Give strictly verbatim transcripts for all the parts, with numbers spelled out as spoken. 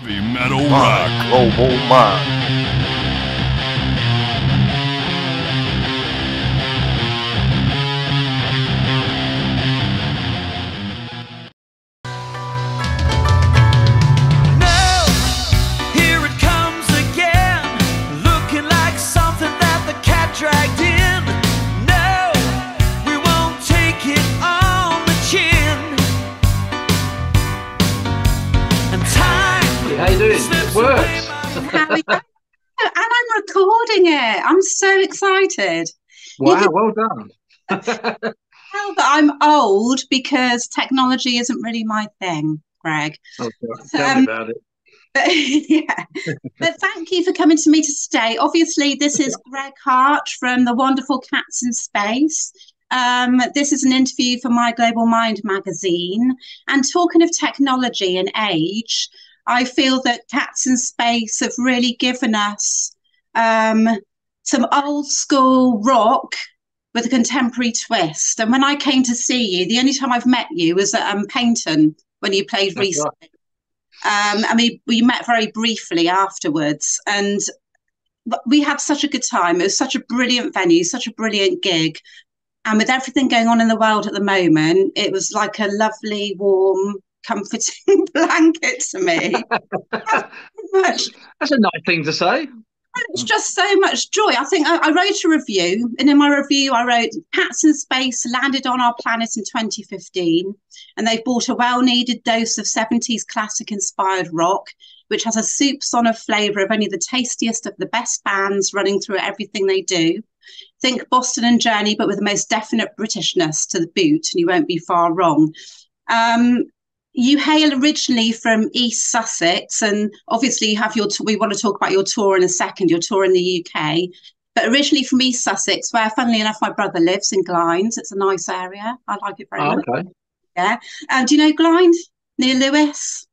Heavy metal rock. Global mind. I'm so excited. Wow, can, well done. Well, but I'm old because technology isn't really my thing, Greg. Oh, tell um, me about it. But, yeah. But thank you for coming to me to stay. Obviously, this is Greg Hart from the wonderful Cats in Space. Um, this is an interview for My Global Mind magazine. And talking of technology and age, I feel that Cats in Space have really given us um some old school rock with a contemporary twist. And when I came to see you, the only time I've met you was at um Paignton when you played That's recently. Right. Um, I mean, we met very briefly afterwards, and we had such a good time. It was such a brilliant venue, such a brilliant gig. And with everything going on in the world at the moment, it was like a lovely, warm, comforting blanket to me. That's, much. That's a nice thing to say. It's just so much joy. I think I, I wrote a review, and in my review I wrote, Cats in Space landed on our planet in twenty fifteen, and they've brought a well-needed dose of seventies classic-inspired rock, which has a soupçon of flavour of only the tastiest of the best bands running through everything they do. Think Boston and Journey, but with the most definite Britishness to the boot, and you won't be far wrong. Um... You hail originally from East Sussex, and obviously you have your. T- we want to talk about your tour in a second. Your tour in the U K, but originally from East Sussex, where funnily enough my brother lives in Glines. It's a nice area. I like it very much. Oh, okay. Yeah. Um, do you know Glines near Lewes?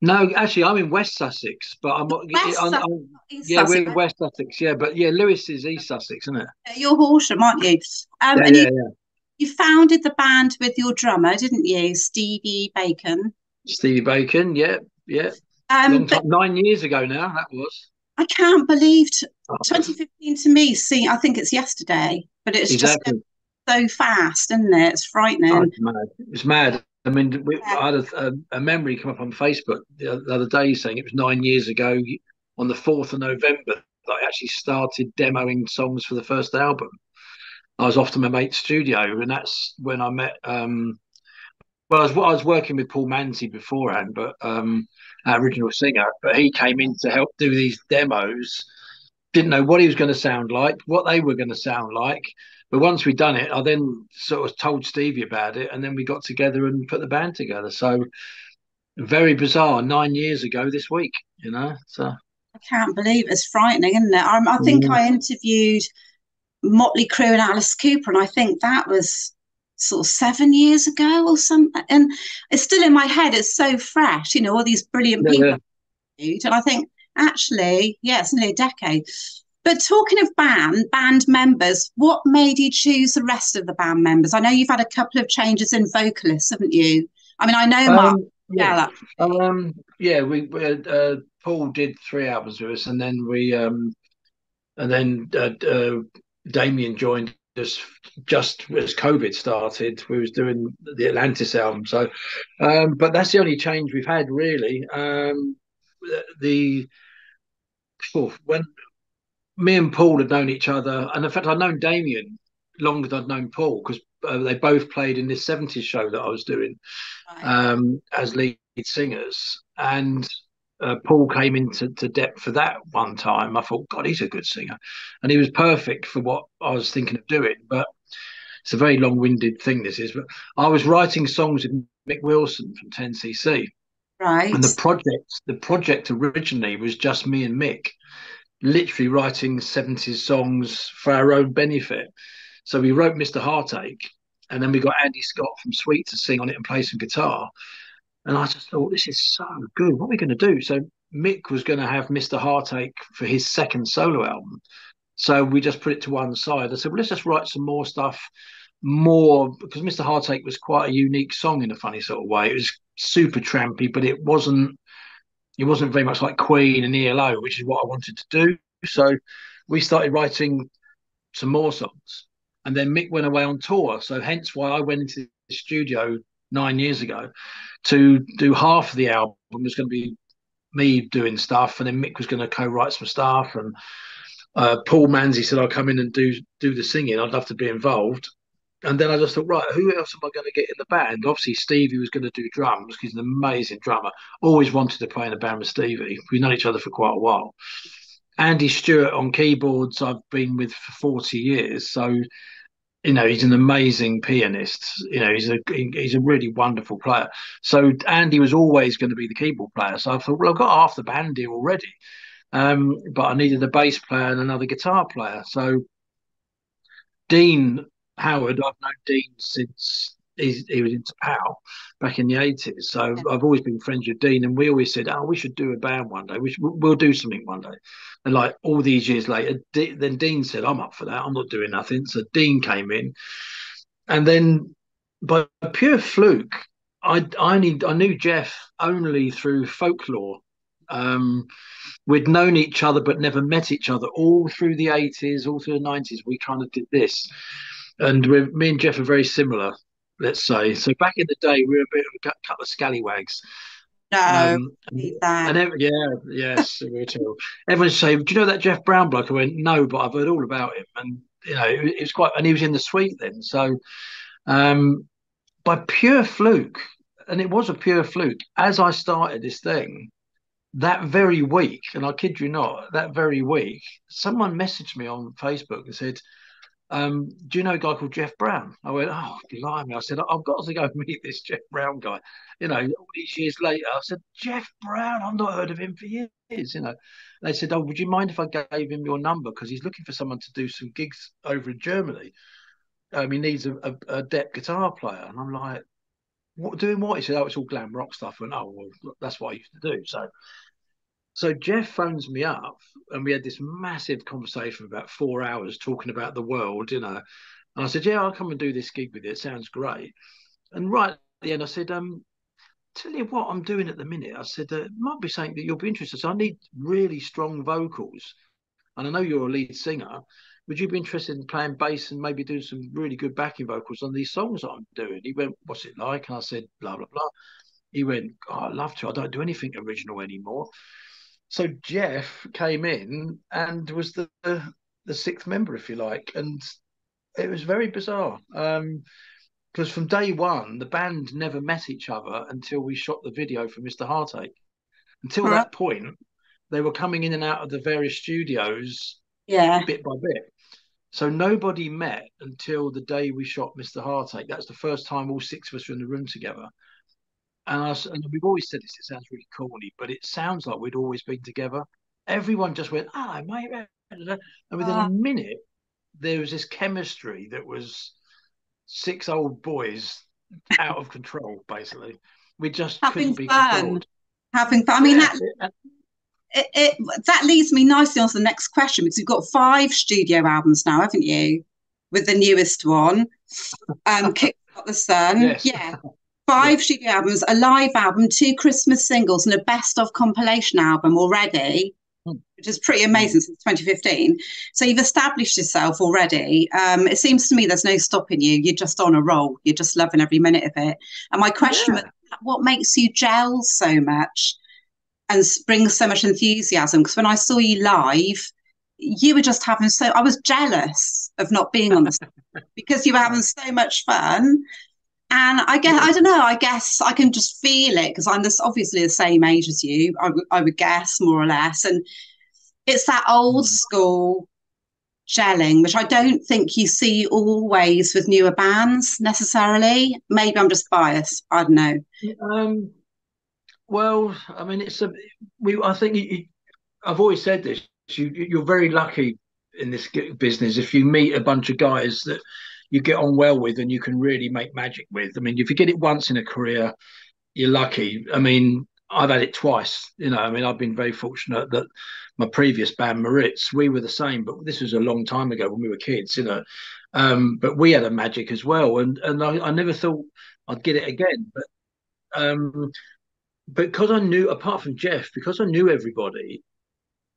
No, actually, I'm in West Sussex, but I'm not. West I'm, I'm, I'm, yeah, Sussex. We're in West Sussex. Yeah, but yeah, Lewes is East Sussex, isn't it? You're Horsham, aren't you? Um, yeah, and yeah, you- yeah. You founded the band with your drummer, didn't you, Stevie Bacon? Stevie Bacon, yeah, yeah. Um, but, nine years ago now, that was. I can't believe t- oh. twenty fifteen to me. See, I think it's yesterday, but it's exactly. Just so fast, isn't it? It's frightening. Oh, it's mad. It's mad. I mean, we, yeah. I had a, a, a memory come up on Facebook the other day saying it was nine years ago on the fourth of November that I actually started demoing songs for the first album. I was off to my mate's studio, and that's when I met. Um, well, I was, I was working with Paul Manzi beforehand, but um, our original singer. But he came in to help do these demos. Didn't know what he was going to sound like, what they were going to sound like. But once we'd done it, I then sort of told Stevie about it, and then we got together and put the band together. So very bizarre. Nine years ago this week, you know. So I can't believe it. It's frightening, isn't it? I, I think yeah. I interviewed Motley Crue and Alice Cooper, and I think that was sort of seven years ago or something, and it's still in my head. It's so fresh, you know, all these brilliant yeah, people yeah. And I think actually yeah it's nearly a decade. But talking of band band members, what made you choose the rest of the band members? I know you've had a couple of changes in vocalists, haven't you? I mean, I know um, Mark yeah um yeah we, we uh, Paul did three albums with us, and then we um and then uh, uh Damien joined us just as COVID started. We was doing the Atlantis album, so um, but that's the only change we've had really. Um, the oh, when me and Paul had known each other, and in fact I'd known Damien longer than I'd known Paul, because uh, they both played in this seventies show that I was doing um, as lead singers, and. Uh, Paul came into to depth for that one time. I thought, God, he's a good singer, and he was perfect for what I was thinking of doing. But it's a very long-winded thing, this is. But I was writing songs with Mick Wilson from ten C C, right? And the project, the project originally was just me and Mick, literally writing seventies songs for our own benefit. So we wrote Mister Heartache, and then we got Andy Scott from Sweet to sing on it and play some guitar. And I just thought, this is so good. What are we going to do? So Mick was going to have Mister Heartache for his second solo album. So we just put it to one side. I said, well, let's just write some more stuff, more, because Mister Heartache was quite a unique song in a funny sort of way. It was super trampy, but it wasn't it wasn't very much like Queen and E L O, which is what I wanted to do. So we started writing some more songs. And then Mick went away on tour. So hence why I went into the studio nine years ago to do half of the album. It was going to be me doing stuff, and then Mick was going to co-write some stuff. And uh, Paul Manzi said, I'll come in and do do the singing. I'd love to be involved. And then I just thought, right, who else am I going to get in the band? Obviously, Stevie was going to do drums. He's an amazing drummer. Always wanted to play in a band with Stevie. We've known each other for quite a while. Andy Stewart on keyboards, I've been with for forty years. So, you know, he's an amazing pianist. You know, he's a he's a really wonderful player. So Andy was always going to be the keyboard player. So I thought, well, I've got half the band here already. Um, but I needed a bass player and another guitar player. So Dean Howard, I've known Dean since he, he was into POW back in the eighties. So I've always been friends with Dean, and we always said, oh, we should do a band one day. We should, we'll do something one day. And like all these years later, D- then Dean said, I'm up for that. I'm not doing nothing. So Dean came in. And then by pure fluke, I, I, need, I knew Jeff only through folklore. Um, we'd known each other but never met each other all through the eighties, all through the nineties. We kind of did this. And we're, me and Jeff are very similar, let's say. So back in the day, we were a bit of a couple of scallywags. No, um, and, and every, yeah, yes, we were too. Everyone would say, do you know that Jeff Brown bloke? I went, no, but I've heard all about him. And, you know, it, it was quite, and he was in the Suite then. So um, by pure fluke, and it was a pure fluke, as I started this thing, that very week, and I kid you not, that very week, someone messaged me on Facebook and said, Um, do you know a guy called Jeff Brown? I went, oh, blimey. I said, I've got to go meet this Jeff Brown guy. You know, all these years later, I said, Jeff Brown, I've not heard of him for years, you know. And they said, oh, would you mind if I gave him your number? Because he's looking for someone to do some gigs over in Germany. Um, he needs a, a, a depth guitar player. And I'm like, what, doing what? He said, oh, it's all glam rock stuff. I went, oh, well, that's what I used to do. So, So Jeff phones me up, and we had this massive conversation for about four hours talking about the world, you know. And I said, yeah, I'll come and do this gig with you. It sounds great. And right at the end, I said, um, tell you what I'm doing at the minute. I said, uh, it might be something that you'll be interested in. So I need really strong vocals. And I know you're a lead singer. Would you be interested in playing bass and maybe doing some really good backing vocals on these songs that I'm doing? He went, what's it like? And I said, blah, blah, blah. He went, oh, I'd love to. I don't do anything original anymore. So Jeff came in and was the, the the sixth member, if you like, and it was very bizarre because um, from day one, the band never met each other until we shot the video for Mister Heartache. Until that point, they were coming in and out of the various studios yeah. bit by bit. So nobody met until the day we shot Mister Heartache. That's the first time all six of us were in the room together. And, I, and we've always said this, it sounds really corny, but it sounds like we'd always been together. Everyone just went, oh, mate. And within uh, a minute, there was this chemistry that was six old boys out of control, basically. We just couldn't be controlled. Having fun. I mean, yeah. that, it, it, that leads me nicely on to the next question, because you've got five studio albums now, haven't you? With the newest one, um, Kickstart the Sun. Yes. Yeah. Five studio albums, a live album, two Christmas singles, and a best-of compilation album already, which is pretty amazing since twenty fifteen. So you've established yourself already. Um, it seems to me there's no stopping you. You're just on a roll. You're just loving every minute of it. And my question yeah. was, what makes you gel so much and bring so much enthusiasm? Because when I saw you live, you were just having so... I was jealous of not being on the stage because you were having so much fun. And I guess, I don't know, I guess I can just feel it because I'm this, obviously the same age as you, I, w- I would guess, more or less. And it's that old school gelling, which I don't think you see always with newer bands necessarily. Maybe I'm just biased. I don't know. Um, well, I mean, it's a, we, I think you, you, I've always said this, you, you're very lucky in this business if you meet a bunch of guys that you get on well with and you can really make magic with. I mean, if you get it once in a career, you're lucky. I mean, I've had it twice. You know, I mean, I've been very fortunate that my previous band, Maritz, we were the same, but this was a long time ago when we were kids, you know. Um, but we had a magic as well. And and I, I never thought I'd get it again. But um, because I knew, apart from Jeff, because I knew everybody,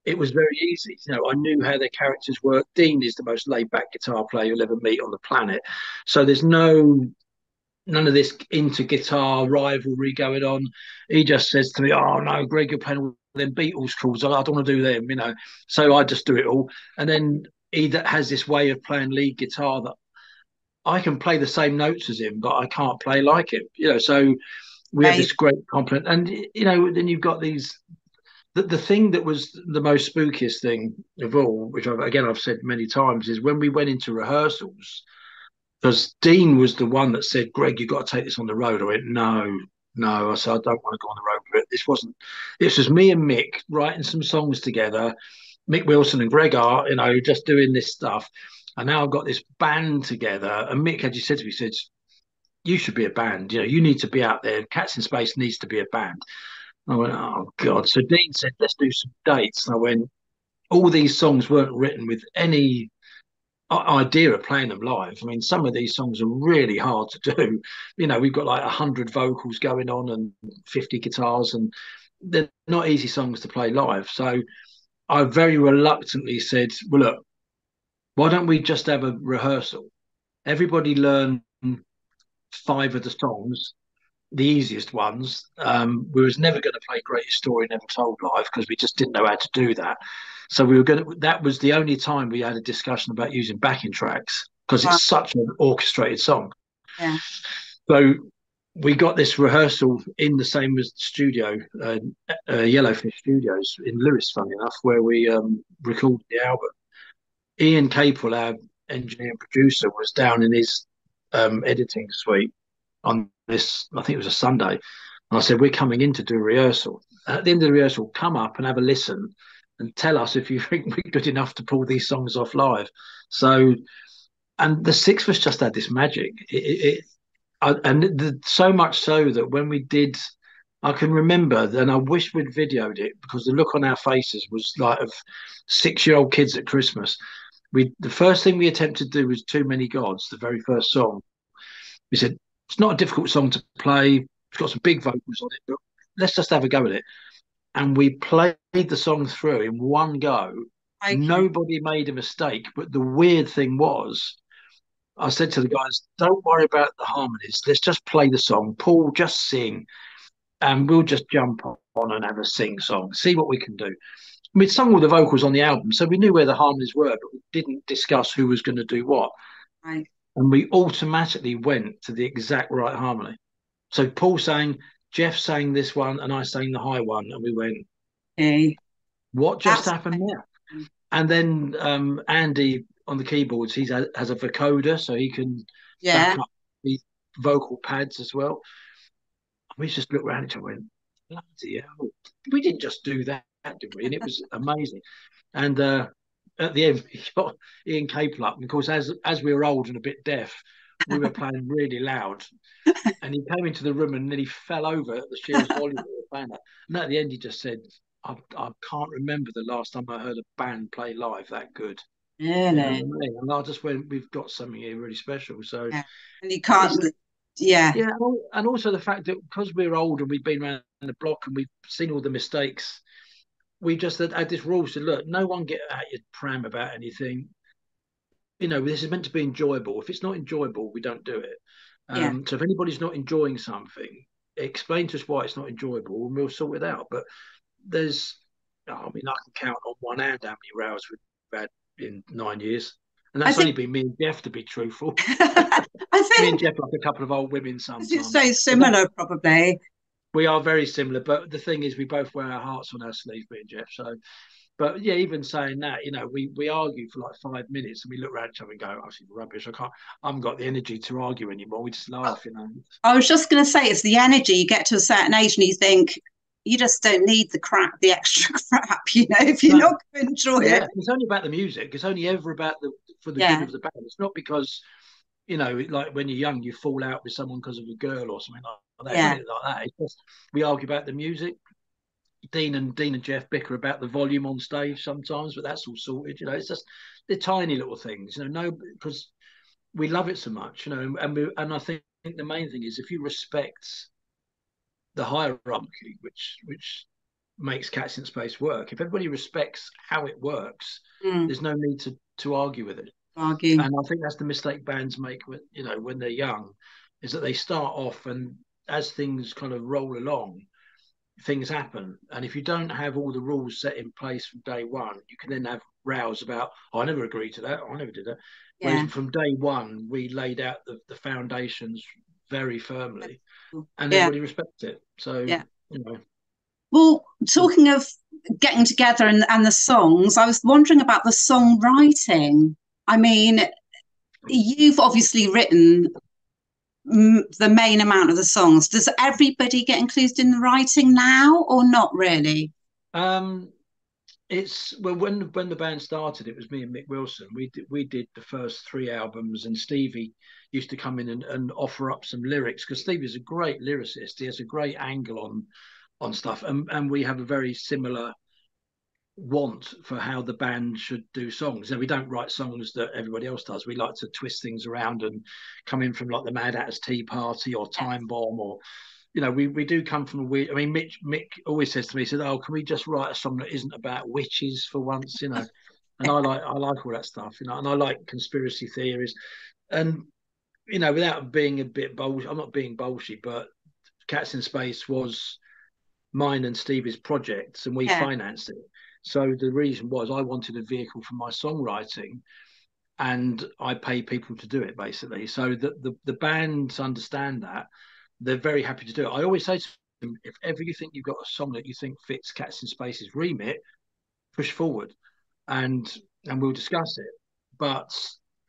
it was very easy. You know, I knew how their characters worked. Dean is the most laid-back guitar player you'll ever meet on the planet. So there's no... none of this inter-guitar rivalry going on. He just says to me, oh, no, Greg, you're playing all them Beatles chords. I don't want to do them, you know. So I just do it all. And then he that has this way of playing lead guitar that I can play the same notes as him, but I can't play like him, you know. So we right. have this great compliment. And, you know, then you've got these... The, the thing that was the most spookiest thing of all, which, I've, again, I've said many times, is when we went into rehearsals... because Dean was the one that said, Greg, you've got to take this on the road. I went, no, no. I said, I don't want to go on the road with it. This wasn't, this was me and Mick writing some songs together, Mick Wilson and Greg Hart, you know, just doing this stuff. And now I've got this band together. And Mick had just said to me, he said, you should be a band. You know, you need to be out there. Cats in Space needs to be a band. And I went, oh, God. So Dean said, let's do some dates. And I went, all these songs weren't written with any idea of playing them live. I mean, some of these songs are really hard to do. You know, we've got like a hundred vocals going on and fifty guitars, and they're not easy songs to play live. So I very reluctantly said, well, look, why don't we just have a rehearsal? Everybody learn five of the songs, the easiest ones. Um, we was never going to play Greatest Story Never Told live because we just didn't know how to do that. So we were going to, that was the only time we had a discussion about using backing tracks because wow. it's such an orchestrated song. Yeah. So we got this rehearsal in the same as studio, uh, uh, Jellyfish Studios in Lewes, funny enough, where we um, recorded the album. Ian Capel, our engineer and producer, was down in his um, editing suite on this, I think it was a Sunday. And I said, we're coming in to do a rehearsal. At the end of the rehearsal, come up and have a listen and tell us if you think we're good enough to pull these songs off live. So, and the six of us just had this magic. It, it, it, I, and the, so much so that when we did, I can remember, and I wish we'd videoed it because the look on our faces was like of six-year-old kids at Christmas. We, the first thing we attempted to do was Too Many Gods, the very first song. We said, it's not a difficult song to play. It's got some big vocals on it, but let's just have a go at it. And we played the song through in one go. Okay. Nobody made a mistake. But the weird thing was, I said to the guys, don't worry about the harmonies. Let's just play the song. Paul, just sing. And we'll just jump on and have a sing song, see what we can do. We'd sung all the vocals on the album, so we knew where the harmonies were, but we didn't discuss who was going to do what. Right. And we automatically went to the exact right harmony. So Paul sang... Jeff sang this one and I sang the high one, and we went, hey, what just That's happened there? And then um, Andy on the keyboards, he has a vocoder, so he can yeah. back up the vocal pads as well. And we just looked around each other and went, bloody hell, we didn't just do that, did we? And it was amazing. And uh, at the end, he got Ian Capel up. And of course, as, as we were old and a bit deaf, we were playing really loud, and he came into the room and nearly fell over at the sheer volume of the band. And at the end, he just said, I, I can't remember the last time I heard a band play live that good. Really? You know I mean? And I just went, we've got something here really special. So, yeah. And you can't, yeah. yeah. And also the fact that because we're old and we've been around the block and we've seen all the mistakes, we just had, had this rule said, look, no one get out your pram about anything. You know, this is meant to be enjoyable. If it's not enjoyable, we don't do it. Um, yeah. So if anybody's not enjoying something, explain to us why it's not enjoyable and we'll sort it out. But there's, I mean, I can count on one hand how many rows we've had in nine years. And that's I only think... been me and Jeff, to be truthful. I think... Me and Jeff are like a couple of old women sometimes. It's so similar, but probably. We are very similar. But the thing is, we both wear our hearts on our sleeve, me and Jeff. So... But, yeah, even saying that, you know, we, we argue for like five minutes and we look around each other and go, oh, she's rubbish. I can't, I haven't got the energy to argue anymore. We just laugh, you know. I was just going to say, it's the energy. You get to a certain age and you think, you just don't need the crap, the extra crap, you know, if you're no. not going to enjoy yeah, it. It's only about the music. It's only ever about the, for the yeah. good of the band. It's not because, you know, like when you're young, you fall out with someone because of a girl or something like that. Yeah. Like that. It's just, we argue about the music. Dean and Dean and Jeff bicker about the volume on stage sometimes, but that's all sorted. You know, it's just the tiny little things. You know, no, because we love it so much. You know, and we, and I think the main thing is if you respect the hierarchy which which makes Cats in Space work. If everybody respects how it works, mm. there's no need to to argue with it. Argue. And I think that's the mistake bands make when, you know, when they're young, is that they start off, and as things kind of roll along, things happen. And if you don't have all the rules set in place from day one, you can then have rows about, oh, I never agreed to that, oh, I never did that. Yeah. Whereas from day one, we laid out the, the foundations very firmly, and yeah. everybody respects it. So, yeah. you know. Well, talking of getting together and, and the songs, I was wondering about the songwriting. I mean, you've obviously written m- the main amount of the songs. Does everybody get included in the writing now, or not really? Um, it's well, when when the band started, it was me and Mick Wilson. We did, we did the first three albums, and Stevie used to come in and, and offer up some lyrics, because Stevie's a great lyricist. He has a great angle on on stuff, and and we have a very similar want for how the band should do songs. Now, we don't write songs that everybody else does. We like to twist things around and come in from like the Mad Hatter's Tea Party or Time Bomb, or you know, we we do come from a weird. I mean, Mick Mick always says to me, he said, "Oh, can we just write a song that isn't about witches for once?" You know, and I like I like all that stuff, you know, and I like conspiracy theories, and you know, without being a bit bullshit, I'm not being bullshit, but Cats in Space was mine and Stevie's projects, and we yeah. financed it. So the reason was I wanted a vehicle for my songwriting, and I pay people to do it, basically. So the, the, the bands understand that. They're very happy to do it. I always say to them, if ever you think you've got a song that you think fits Cats in Space's remit, push forward and and we'll discuss it. But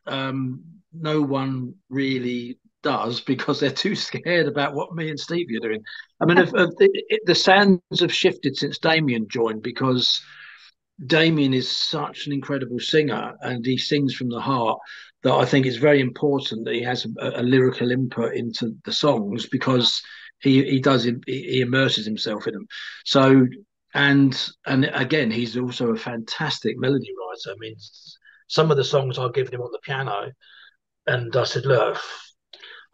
um, no one really does, because they're too scared about what me and Stevie are doing. I mean, if, if the, if the sounds have shifted since Damien joined, because Damien is such an incredible singer, and he sings from the heart, that I think it's very important that he has a, a lyrical input into the songs, because he he does he, he immerses himself in them. So and and again, he's also a fantastic melody writer. I mean, some of the songs I've given him on the piano, and I said, look,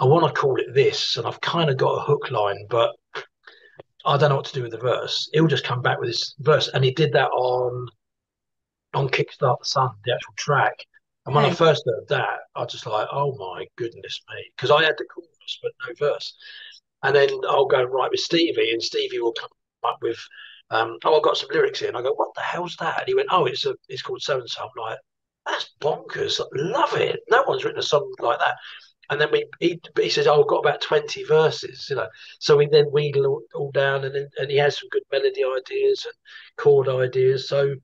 I want to call it this, and I've kind of got a hook line, but I don't know what to do with the verse. He'll just come back with his verse. And he did that on on Kickstart the Sun, the actual track. And when yeah. I first heard that, I was just like, oh my goodness me. Because I had the chorus but no verse. And then I'll go and write with Stevie, and Stevie will come up with, um, oh, I've got some lyrics here. And I go, what the hell's that? And he went, oh, it's a, it's called so-and-so. I'm like, that's bonkers. I love it. No one's written a song like that. And then we he, he says, oh, I've got about twenty verses, you know. So we then wheedle all, all down, and then, and he has some good melody ideas and chord ideas. So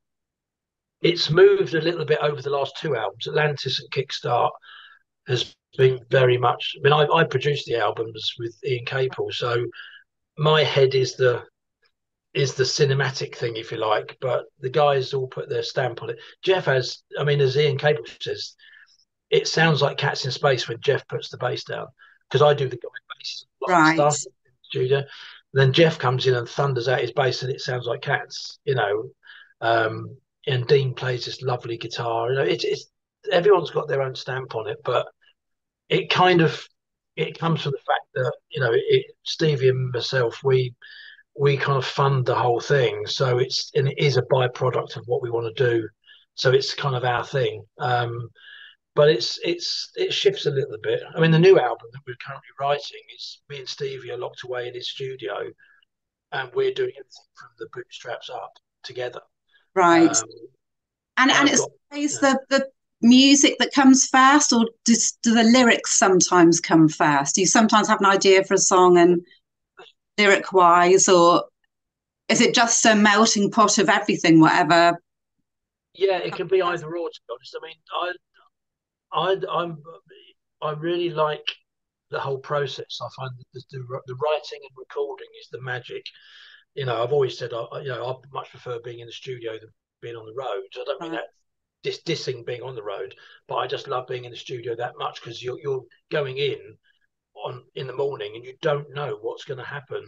it's moved a little bit over the last two albums. Atlantis and Kickstart has been very much, I mean, I, I produced the albums with Ian Capel, so my head is the is the cinematic thing, if you like, but the guys all put their stamp on it. Jeff has, I mean, as Ian Capel says, it sounds like Cats in Space when Jeff puts the bass down, because I do the bass right. stuff in the studio. Then Jeff comes in and thunders out his bass, and it sounds like Cats, you know. Um, and Dean plays this lovely guitar. You know, it's it's everyone's got their own stamp on it, but it kind of it comes from the fact that, you know, it, Stevie and myself, we we kind of fund the whole thing, so it's and it is a byproduct of what we want to do. So it's kind of our thing. Um, But it's it's it shifts a little bit. I mean, the new album that we're currently writing is me and Stevie are locked away in his studio, and we're doing everything from the bootstraps up together. Right. Um, and and I've it's got, always you know, the, the music that comes first, or does, do the lyrics sometimes come first? Do you sometimes have an idea for a song and lyric wise, or is it just a melting pot of everything, whatever? Yeah, it can be either or, to be honest. I mean, I. I I'm, I really like the whole process. I find that the, the writing and recording is the magic. You know, I've always said, I, you know, I much prefer being in the studio than being on the road. I don't mean that dis- dissing being on the road, but I just love being in the studio that much, because you're, you're going in on in the morning and you don't know what's going to happen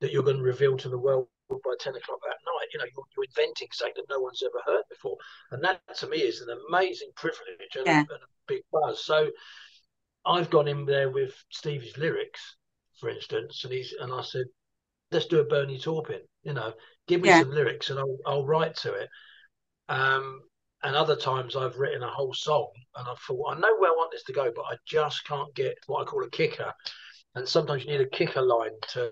that you're going to reveal to the world by ten o'clock that night. You know, you're, you're inventing something that no one's ever heard before. And that, to me, is an amazing privilege and, yeah. a, and a big buzz. So I've gone in there with Stevie's lyrics, for instance, and he's and I said, let's do a Bernie Taupin, you know, give me yeah. some lyrics and I'll, I'll write to it. Um, and other times I've written a whole song and I thought, I know where I want this to go, but I just can't get what I call a kicker. And sometimes you need a kicker line to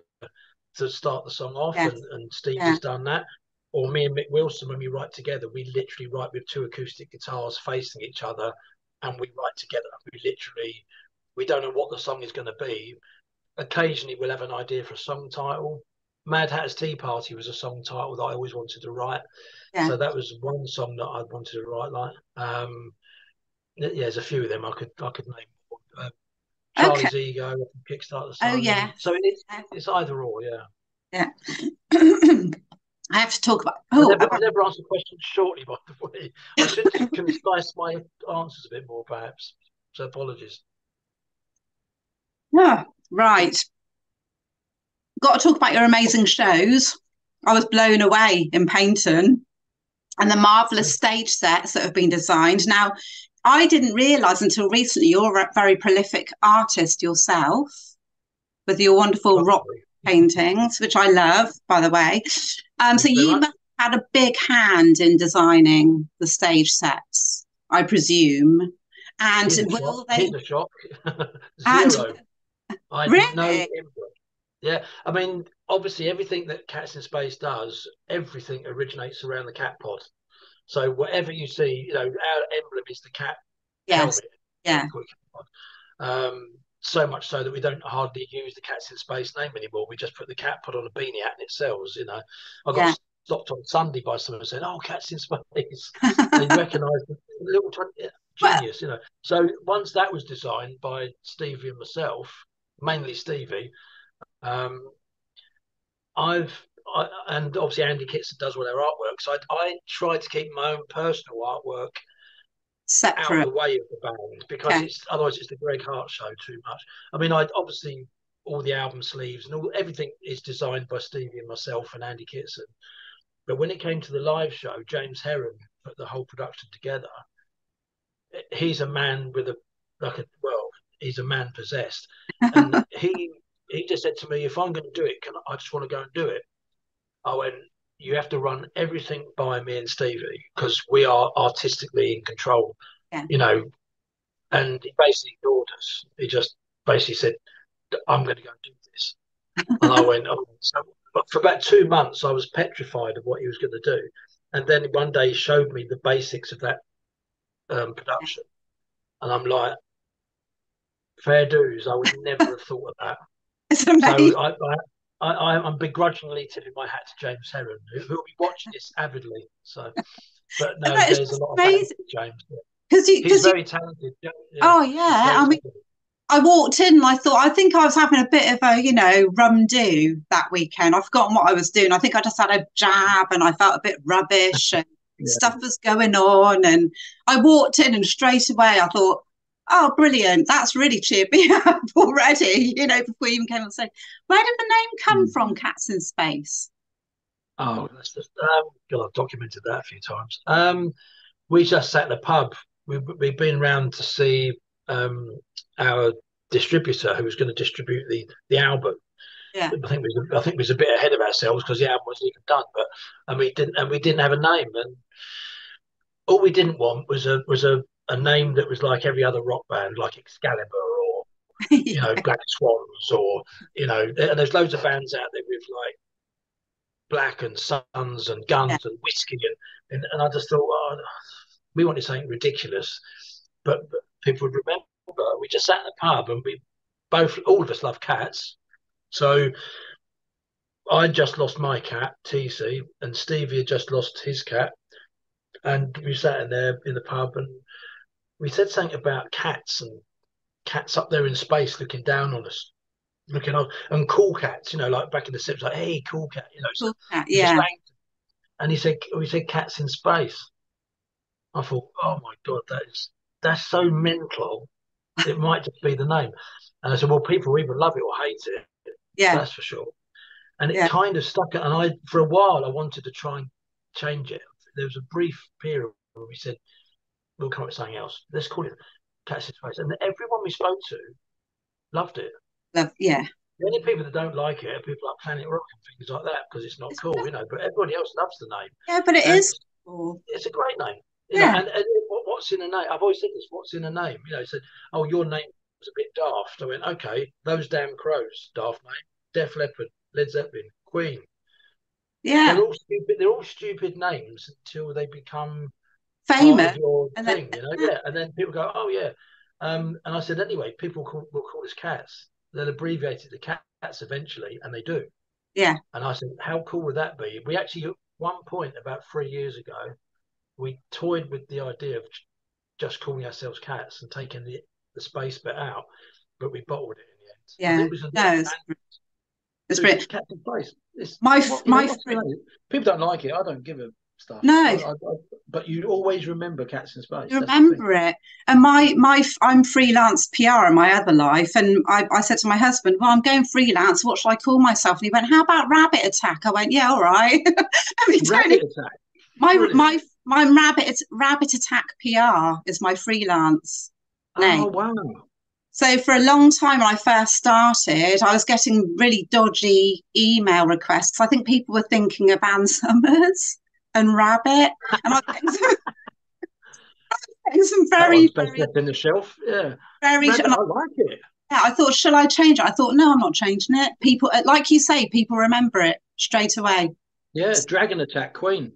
to start the song off, yes. and, and Steve yeah. has done that. Or me and Mick Wilson, when we write together, we literally write with two acoustic guitars facing each other and we write together. We literally, we don't know what the song is going to be. Occasionally we'll have an idea for a song title. Mad Hatter's Tea Party was a song title that I always wanted to write. Yeah. So that was one song that I wanted to write. Like, um, yeah, there's a few of them I could I could name. Uh, Charlie's okay. Ego, Kickstart the Sun. Oh yeah. So it is, it's either or, yeah. Yeah. I have to talk about. Oh, I never, never answer questions shortly, by the way. I should concise my answers a bit more, perhaps. So apologies. Yeah, right. Got to talk about your amazing shows. I was blown away in Paignton, and the marvelous stage sets that have been designed. Now, I didn't realise until recently you're a very prolific artist yourself, with your wonderful oh, rock. paintings, which I love, by the way. Um, so you must have had a big hand in designing the stage sets, I presume. And in the will shop, they? In the shop. Zero. And... I really? No input. Yeah, I mean, obviously, everything that Cats in Space does, everything originates around the cat pod. So whatever you see, you know, our emblem is the cat. Yes. Helmet. Yeah. Um, so much so that we don't hardly use the Cats in Space name anymore. We just put the cat pod on a beanie hat and it sells, you know. I got yeah. stopped on Sunday by someone saying, oh, Cats in Space. They recognised the little yeah, genius, well, you know. So once that was designed by Stevie and myself, mainly Stevie, um, I've, I, and obviously Andy Kitson does all our artwork, so I, I tried to keep my own personal artwork separate. Out of the way of the band, because okay. it's otherwise it's the Greg Hart show too much. I mean, I obviously all the album sleeves and all everything is designed by Stevie and myself and Andy Kitson. But when it came to the live show, James Heron put the whole production together. He's a man with a like a well, he's a man possessed, and he he just said to me, "If I'm going to do it, can I, I just want to go and do it?" I went, you have to run everything by me and Stevie because we are artistically in control, yeah. you know. And he basically ignored us. He just basically said, I'm going to go and do this. And I went, oh. So for about two months, I was petrified of what he was going to do. And then one day he showed me the basics of that um, production. And I'm like, fair dues, I would never have thought of that. It's amazing. So I, I, I, I'm begrudgingly tipping my hat to James Heron, who will be watching this avidly. So, but no, there's a lot of James. Because yeah. he, he's very you... talented. Yeah, yeah. Oh yeah, I mean, talented. I walked in and I thought I think I was having a bit of a you know rum do that weekend. I've forgotten what I was doing. I think I just had a jab and I felt a bit rubbish and yeah. stuff was going on. And I walked in and straight away I thought, oh, brilliant. That's really cheered me up already, you know, before you even came and said, where did the name come mm. from, Cats in Space? Oh, that's just, um, God, I've documented that a few times. Um, we just sat in a pub. We, we've been round to see um, our distributor who was going to distribute the, the album. Yeah. I think, we was, I think we was a bit ahead of ourselves because the album wasn't even done, but and we didn't and we didn't have a name. And all we didn't want was a was a a name that was like every other rock band, like Excalibur or, you yeah. know, Black Swans or, you know, and there's loads of bands out there with like Black and Sons and Guns yeah. and Whiskey. And, and and I just thought, oh, we wanted something ridiculous, but, but people would remember. We just sat in the pub and we both, all of us love cats. So I just lost my cat, T C, and Stevie had just lost his cat. And we sat in there in the pub and we said something about cats and cats up there in space looking down on us, looking up, and cool cats, you know, like back in the seventies, like, hey, cool cat, you know. Cool cat, yeah. And he said, we said Cats in Space. I thought, oh, my God, that is, that's so mental. It might just be the name. And I said, well, people either love it or hate it. Yeah. That's for sure. And it yeah. kind of stuck. And I, for a while, I wanted to try and change it. There was a brief period where we said, we'll come up with something else. Let's call it Cats in Space. And everyone we spoke to loved it. Love, yeah. The only people that don't like it are people like Planet Rock and things like that, because it's not it's cool, you know. But everybody else loves the name. Yeah, but it and is cool. It's a great name. You yeah. know, and, and what's in a name? I've always said this. What's in a name? You know, he said, "Oh, your name was a bit daft." I went, "Okay, those damn crows, daft name. Def Leppard, Led Zeppelin, Queen. Yeah, they're all stupid. They're all stupid names until they become famous. And thing, then, you know, yeah. And then people go, "Oh, yeah." Um, and I said, anyway, people call, will call us Cats. They'll abbreviate it to Cats eventually, and they do. Yeah. And I said, how cool would that be? We actually, at one point about three years ago, we toyed with the idea of just calling ourselves Cats and taking the, the space bit out, but we bottled it in the end. Yeah. It was a no, it's, it's, it was Cats in Space. It's, my what, my friend. Know, people don't like it. I don't give a stuff. No, I, I, I, but you always remember Cats in Space. Remember it. And my my I'm freelance P R in my other life, and I, I said to my husband, "Well, I'm going freelance. What should I call myself?" And he went, "How about Rabbit Attack?" I went, "Yeah, all right." I mean, Rabbit Attack. My Brilliant. my my Rabbit Rabbit Attack P R is my freelance name. Oh wow! So for a long time when I first started, I was getting really dodgy email requests. I think people were thinking of Ann Summers and Rabbit, and I was getting some, getting some very, very up in the shelf. Yeah, very. Rabbit, I, I like it. Yeah, I thought, shall I change it? I thought, no, I'm not changing it. People, like you say, people remember it straight away. Yeah, so, Dragon Attack Queen.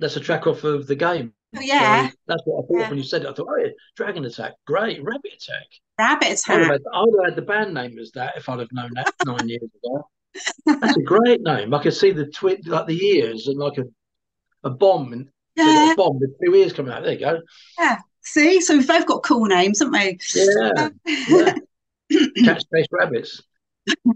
That's a track off of The Game. Yeah, so that's what I thought yeah. when you said it. I thought, oh, yeah, Dragon Attack, great. Rabbit Attack. Rabbit Attack. I would have had, I would have had the band name as that if I'd have known that nine years ago. That's a great name. I could see the twit, like the ears, and like a. A bomb, and yeah. a bomb with two ears coming out. There you go. Yeah. See, so we've both got cool names, haven't we? Yeah. yeah. Cats chase rabbits.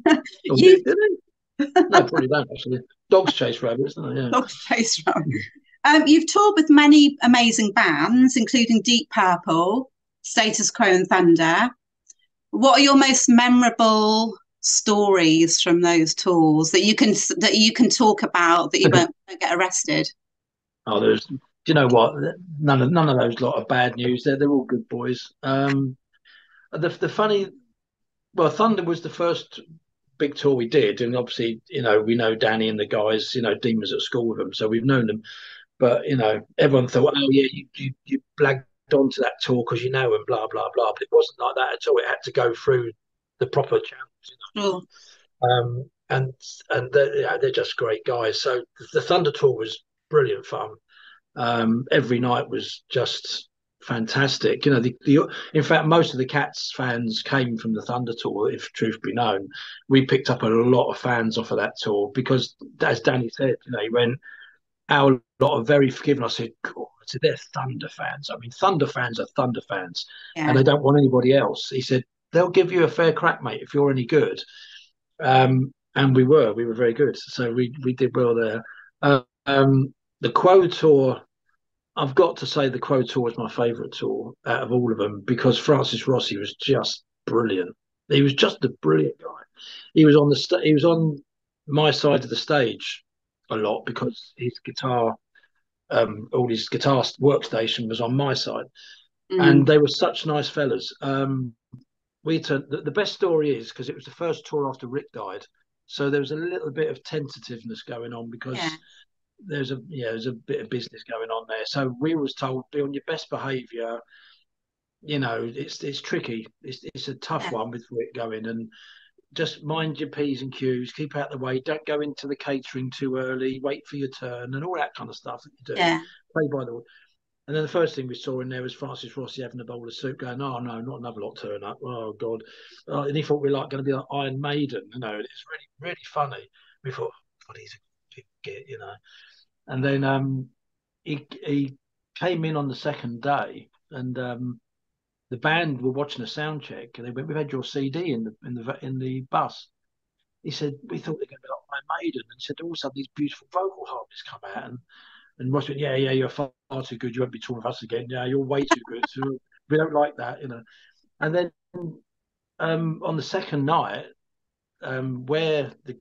Oh, you... do, do they? No, probably don't actually. Dogs chase rabbits. Don't they? Yeah. Dogs chase rabbits. Um, you've toured with many amazing bands, including Deep Purple, Status Quo, and Thunder. What are your most memorable stories from those tours that you can that you can talk about that you won't get arrested? Oh, there's, do you know what? None of none of those lot of bad news. They're they're all good boys. Um, the the funny, well, Thunder was the first big tour we did, and obviously, you know, we know Danny and the guys. You know, Dean was at school with them, so we've known them. But you know, everyone thought, oh yeah, you you, you blagged onto that tour because you know, and blah blah blah. But it wasn't like that at all. It had to go through the proper channels, you know. Mm. Um, and and they're, yeah, they're just great guys. So the Thunder tour was brilliant fun. Um, every night was just fantastic. You know, the, the in fact, most of the Cats fans came from the Thunder tour, if truth be known. We picked up a lot of fans off of that tour because, as Danny said, you know, he went, our lot are very forgiving. I said, God, I said, they're Thunder fans. I mean, Thunder fans are Thunder fans, yeah. and they don't want anybody else. He said, they'll give you a fair crack, mate, if you're any good. Um, and we were. We were very good. So we, we did well there. Uh, um, the Quo tour, I've got to say the Quo tour was my favourite tour out of all of them because Francis Rossi was just brilliant. He was just a brilliant guy. He was on the st- he was on my side of the stage a lot because his guitar, um, all his guitar workstation was on my side. Mm. And they were such nice fellas. Um, We turned, the, the best story is because it was the first tour after Rick died, so there was a little bit of tentativeness going on because yeah. there's a yeah there's a bit of business going on there. So we was told, be on your best behaviour. You know, it's it's tricky. It's it's a tough yeah. one with Rick going, and just mind your P's and Q's. Keep out of the way. Don't go into the catering too early. Wait for your turn and all that kind of stuff that you do. Yeah. Play by the way. And then the first thing we saw in there was Francis Rossi having a bowl of soup going, oh, no, not another lot turn up. Oh, God. Uh, and he thought we were like going to be like Iron Maiden, you know. It's really, really funny. We thought, God, he's a git, you know. And then um, he, he came in on the second day and um, the band were watching a sound check and they went, we've had your C D in the in the, in the bus. He said, we thought they were going to be like Iron Maiden. And he said, all of a sudden, these beautiful vocal harmonies come out and And Ross went, yeah, yeah, you're far, far too good. You won't be talking with us again. Yeah, you're way too good. So we don't like that, you know. And then um, on the second night, um, where the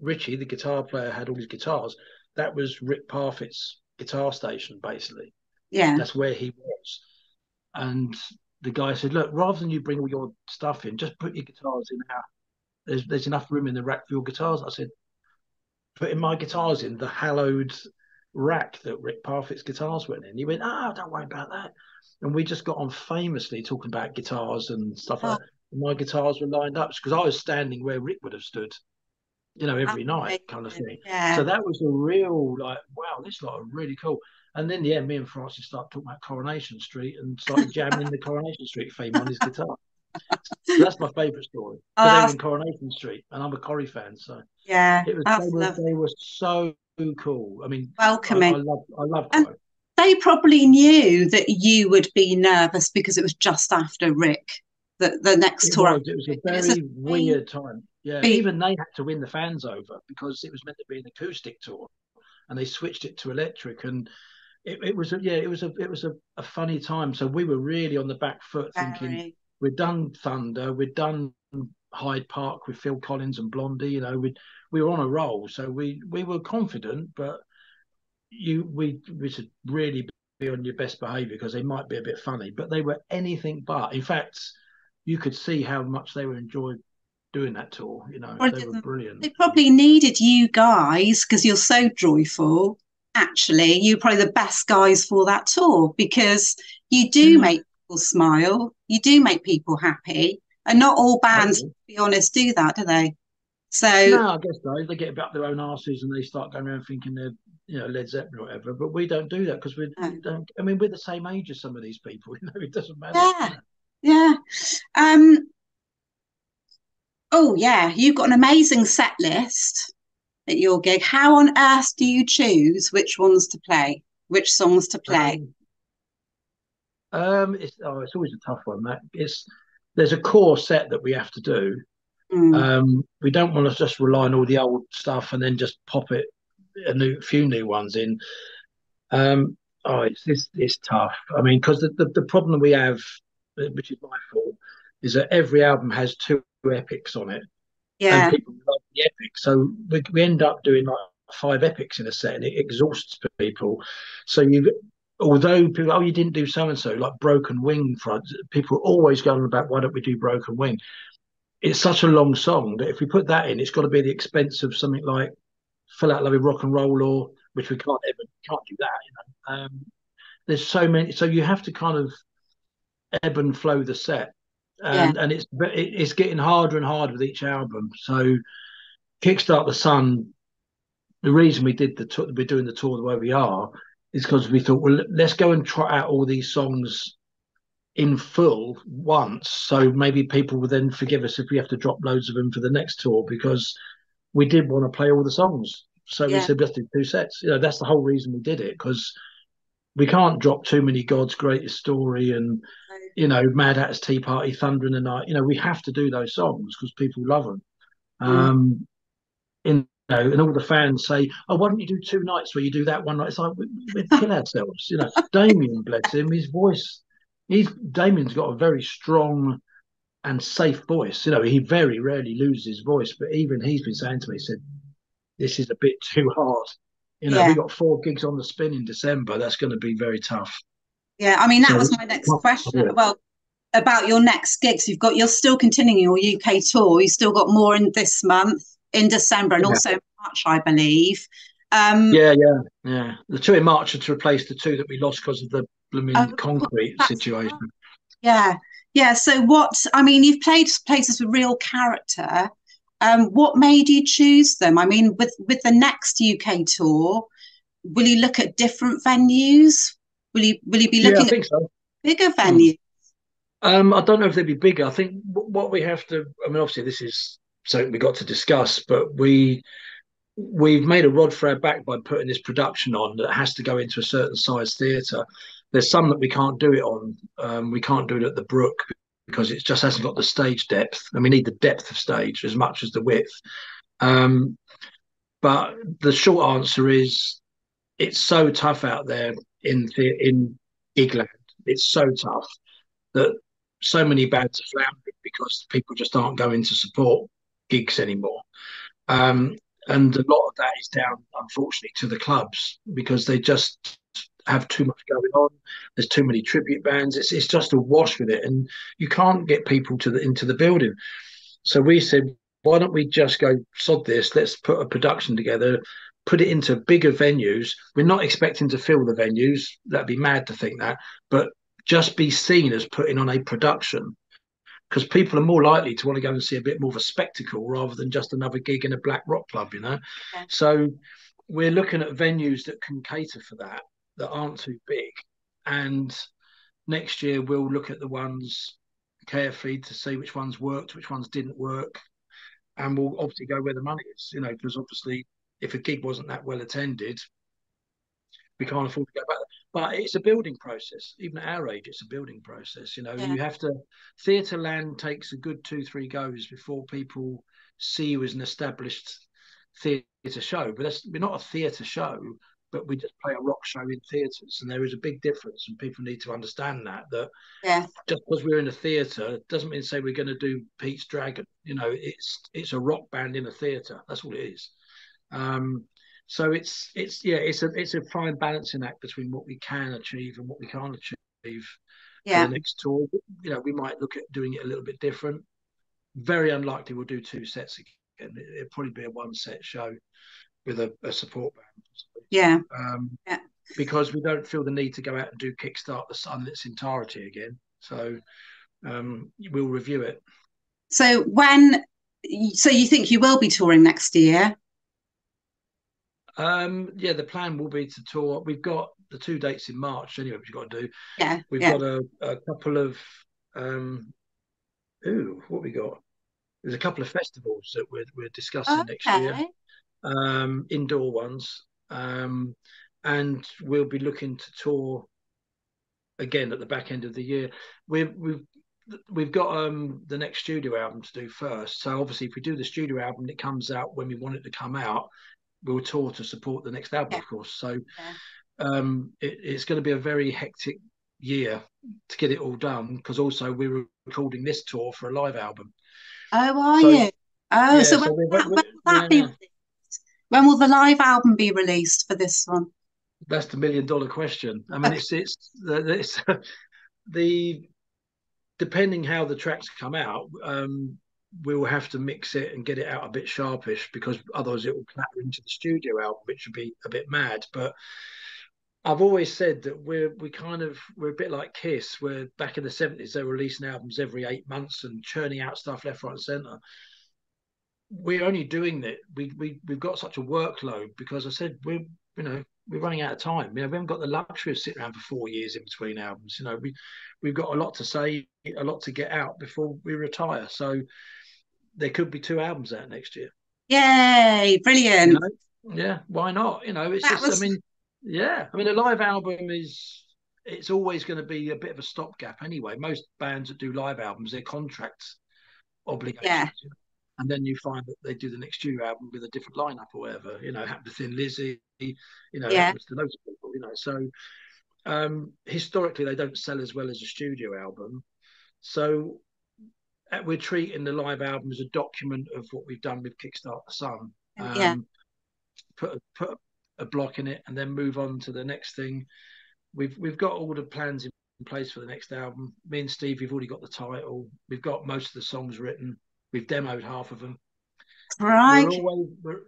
Richie, the guitar player, had all his guitars, that was Rick Parfitt's guitar station, basically. Yeah. That's where he was. And the guy said, look, rather than you bring all your stuff in, just put your guitars in our there's there's enough room in the rack for your guitars. I said, putting my guitars in the hallowed rack that Rick Parfitt's guitars went in. He went, oh, don't worry about that. And we just got on famously talking about guitars and stuff oh. like that. And my guitars were lined up because I was standing where Rick would have stood, you know, every oh, night kind of thing. Yeah. So that was a real, like, wow, this lot are really cool. And then, yeah, me and Francis started talking about Coronation Street and started jamming the Coronation Street theme on his guitar. So that's my favourite story. Oh, they were in Coronation Street, and I'm a Corrie fan, so yeah, it was, they, were, they were so cool. I mean, welcoming. I, I love, I love. And they probably knew that you would be nervous because it was just after Rick, the the next it tour. Was, it was a very was a weird thing. time. Yeah, Be- even they had to win the fans over because it was meant to be an acoustic tour, and they switched it to electric, and it, it was a, yeah, it was a it was a, a funny time. So we were really on the back foot, very. thinking. We'd done Thunder, we'd done Hyde Park with Phil Collins and Blondie, you know, we we were on a roll. So we, we were confident, but you we, we should really be on your best behaviour because they might be a bit funny. But they were anything but. In fact, you could see how much they were enjoying doing that tour, you know. Well, they were brilliant. They probably needed you guys because you're so joyful. Actually, you're probably the best guys for that tour because you do mm. make people smile. You do make people happy, and not all bands, to be honest, do that, do they? So no, I guess so. They get up their own arses and they start going around thinking they're, you know, Led Zeppelin or whatever. But we don't do that because we no. don't. I mean, we're the same age as some of these people. You know, it doesn't matter. Yeah, yeah. Um, oh yeah, you've got an amazing set list at your gig. How on earth do you choose which ones to play, which songs to play? Um, Um, it's oh, it's always a tough one, Matt. It's there's a core set that we have to do. Mm. Um, we don't want to just rely on all the old stuff and then just pop it a new few new ones in. Um, oh, it's it's, it's tough. I mean, because the, the the problem we have, which is my fault, is that every album has two epics on it. Yeah, and people love the epics, so we we end up doing like five epics in a set, and it exhausts people. So you. Although people, oh, you didn't do so and so, like Broken Wing. For people are always going about, why don't we do Broken Wing? It's such a long song that if we put that in, it's got to be at the expense of something like Fell Out of Love with Rock and Roll, or which we can't ever can't do that. You know, um, there's so many, so you have to kind of ebb and flow the set, and yeah. and it's it's getting harder and harder with each album. So, Kickstart the Sun. The reason we did the tour, we're doing the tour the way we are. It's because we thought, well, let's go and try out all these songs in full once. So maybe people will then forgive us if we have to drop loads of them for the next tour, because we did want to play all the songs. So yeah. we said, let's do two sets. You know, that's the whole reason we did it, because we can't drop Too Many Gods, Greatest Story, and, you know, Mad Hatter's Tea Party, Thunder in the Night. You know, we have to do those songs because people love them. Mm. Um, in No, and all the fans say, oh, why don't you do two nights where you do that one night? It's like, we, we'd kill ourselves. You know, Damien, bless him, his voice, he's Damien's got a very strong and safe voice. You know, he very rarely loses his voice, but even he's been saying to me, he said, this is a bit too hard. You know, yeah. we got four gigs on the spin in December. That's going to be very tough. Yeah, I mean, that so was my next question. It. Well, about your next gigs, you've got, you're still continuing your U K tour. You've still got more in this month. In December and yeah. also March, I believe. Um, yeah, yeah, yeah. The two in March are to replace the two that we lost because of the blooming oh, concrete situation. Right. Yeah, yeah. So what? I mean, you've played places with real character. Um, what made you choose them? I mean, with with the next U K tour, will you look at different venues? Will you will you be looking yeah, I think at so. bigger venues? Um, I don't know if they'd be bigger. I think what we have to. I mean, obviously, this is. Something we got to discuss, but we we've made a rod for our back by putting this production on that has to go into a certain size theatre. There's some that we can't do it on. Um, we can't do it at the Brook because it just hasn't got the stage depth, and we need the depth of stage as much as the width. Um, but the short answer is, it's so tough out there in the, in England. It's so tough that so many bands are floundering because people just aren't going to support gigs anymore, um, and a lot of that is down, unfortunately, to the clubs because they just have too much going on. There's too many tribute bands. It's it's just a wash with it, and you can't get people to the into the building. So we said why don't we just go, sod this, let's put a production together, put it into bigger venues. We're not expecting to fill the venues. That'd be mad to think that. But just be seen as putting on a production, because people are more likely to want to go and see a bit more of a spectacle rather than just another gig in a black rock club, you know? Yeah. So we're looking at venues that can cater for that, that aren't too big. And next year we'll look at the ones carefully to see which ones worked, which ones didn't work. And we'll obviously go where the money is, you know, because obviously if a gig wasn't that well attended, we can't afford to go back there. But it's a building process. Even at our age, it's a building process. You know, yeah. You have to, theatre land takes a good two, three goes before people see you as an established theatre show. But that's, we're not a theatre show, but we just play a rock show in theatres. And there is a big difference, and people need to understand that, that yeah. just because we're in a theatre doesn't mean to say we're going to do Pete's Dragon. You know, it's it's a rock band in a theatre. That's all it is. Um, so it's it's yeah it's a it's a fine balancing act between what we can achieve and what we can't achieve. Yeah. For the next tour, you know, we might look at doing it a little bit different. Very unlikely we'll do two sets again. It'll probably be a one set show with a, a support band. Yeah. Um, yeah. Because we don't feel the need to go out and do Kickstart the Sun in its entirety again. So um, we'll review it. So when so you think you will be touring next year? Um, yeah, the plan will be to tour. We've got the two dates in March anyway, which you've got to do. Yeah, we've yeah. got a, a couple of um, ooh, what we got? There's a couple of festivals that we're we're discussing okay. next year, um, indoor ones, um, and we'll be looking to tour again at the back end of the year. We've we've we've got um the next studio album to do first. So obviously, if we do the studio album, it comes out when we want it to come out. We'll tour to support the next album, yeah. of course. So yeah. um, it, it's going to be a very hectic year to get it all done, because also we were recording this tour for a live album. Oh, are so, you? Oh, yeah, so, so when, that, when will that yeah, be released? When will the live album be released for this one? That's the million dollar question. I mean, okay. it's it's the, it's the depending how the tracks come out. Um, we will have to mix it and get it out a bit sharpish, because otherwise it will clatter into the studio album, which would be a bit mad. But I've always said that we're we kind of we're a bit like KISS, where back in the seventies they were releasing albums every eight months and churning out stuff left, right, and centre. We're only doing that. We we we've got such a workload, because I said we're you know we're running out of time. You know, we haven't got the luxury of sitting around for four years in between albums. You know, we we've got a lot to say, a lot to get out before we retire. So there could be two albums out next year. Yay, brilliant. You know, yeah, why not? You know, it's that just, was... I mean, yeah. I mean, a live album is, it's always going to be a bit of a stopgap anyway. Most bands that do live albums, their contract obligations. Yeah. You know? And then you find that they do the next studio album with a different lineup or whatever. You know, it happened to Thin Lizzy, you know, yeah. happens to loads of people, you know. So um, historically, they don't sell as well as a studio album. So we're treating the live album as a document of what we've done with Kickstart the Sun. Um, yeah. Put a, put a block in it and then move on to the next thing. We've we've got all the plans in place for the next album. Me and Steve, we've already got the title. We've got most of the songs written. We've demoed half of them. Right. We're always, we're,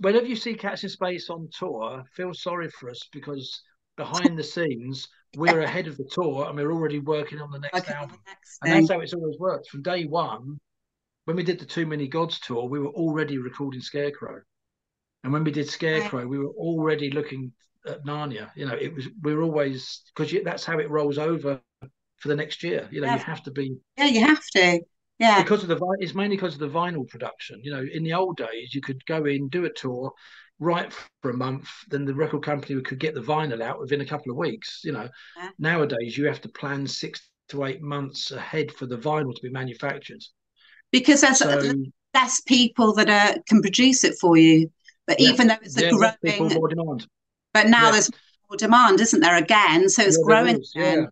whenever you see Cats in Space on tour, feel sorry for us, because behind the scenes, we're ahead of the tour and we're already working on the next okay, album. The next and that's how it's always worked. From day one, when we did the Too Many Gods tour, we were already recording Scarecrow. And when we did Scarecrow, right. we were already looking at Narnia. You know, it was, we were always, because that's how it rolls over for the next year. You know, yeah. you have to be. Yeah, you have to. Yeah. Because of the, it's mainly because of the vinyl production. You know, in the old days, you could go in, do a tour, write for a month, then the record company could get the vinyl out within a couple of weeks. You know, yeah. nowadays you have to plan six to eight months ahead for the vinyl to be manufactured. Because there's so, less people that are, can produce it for you. But yeah, even though it's a yeah, growing, people, more demand. But now yeah. there's more demand, isn't there? Again, so it's yeah, growing again. Yeah.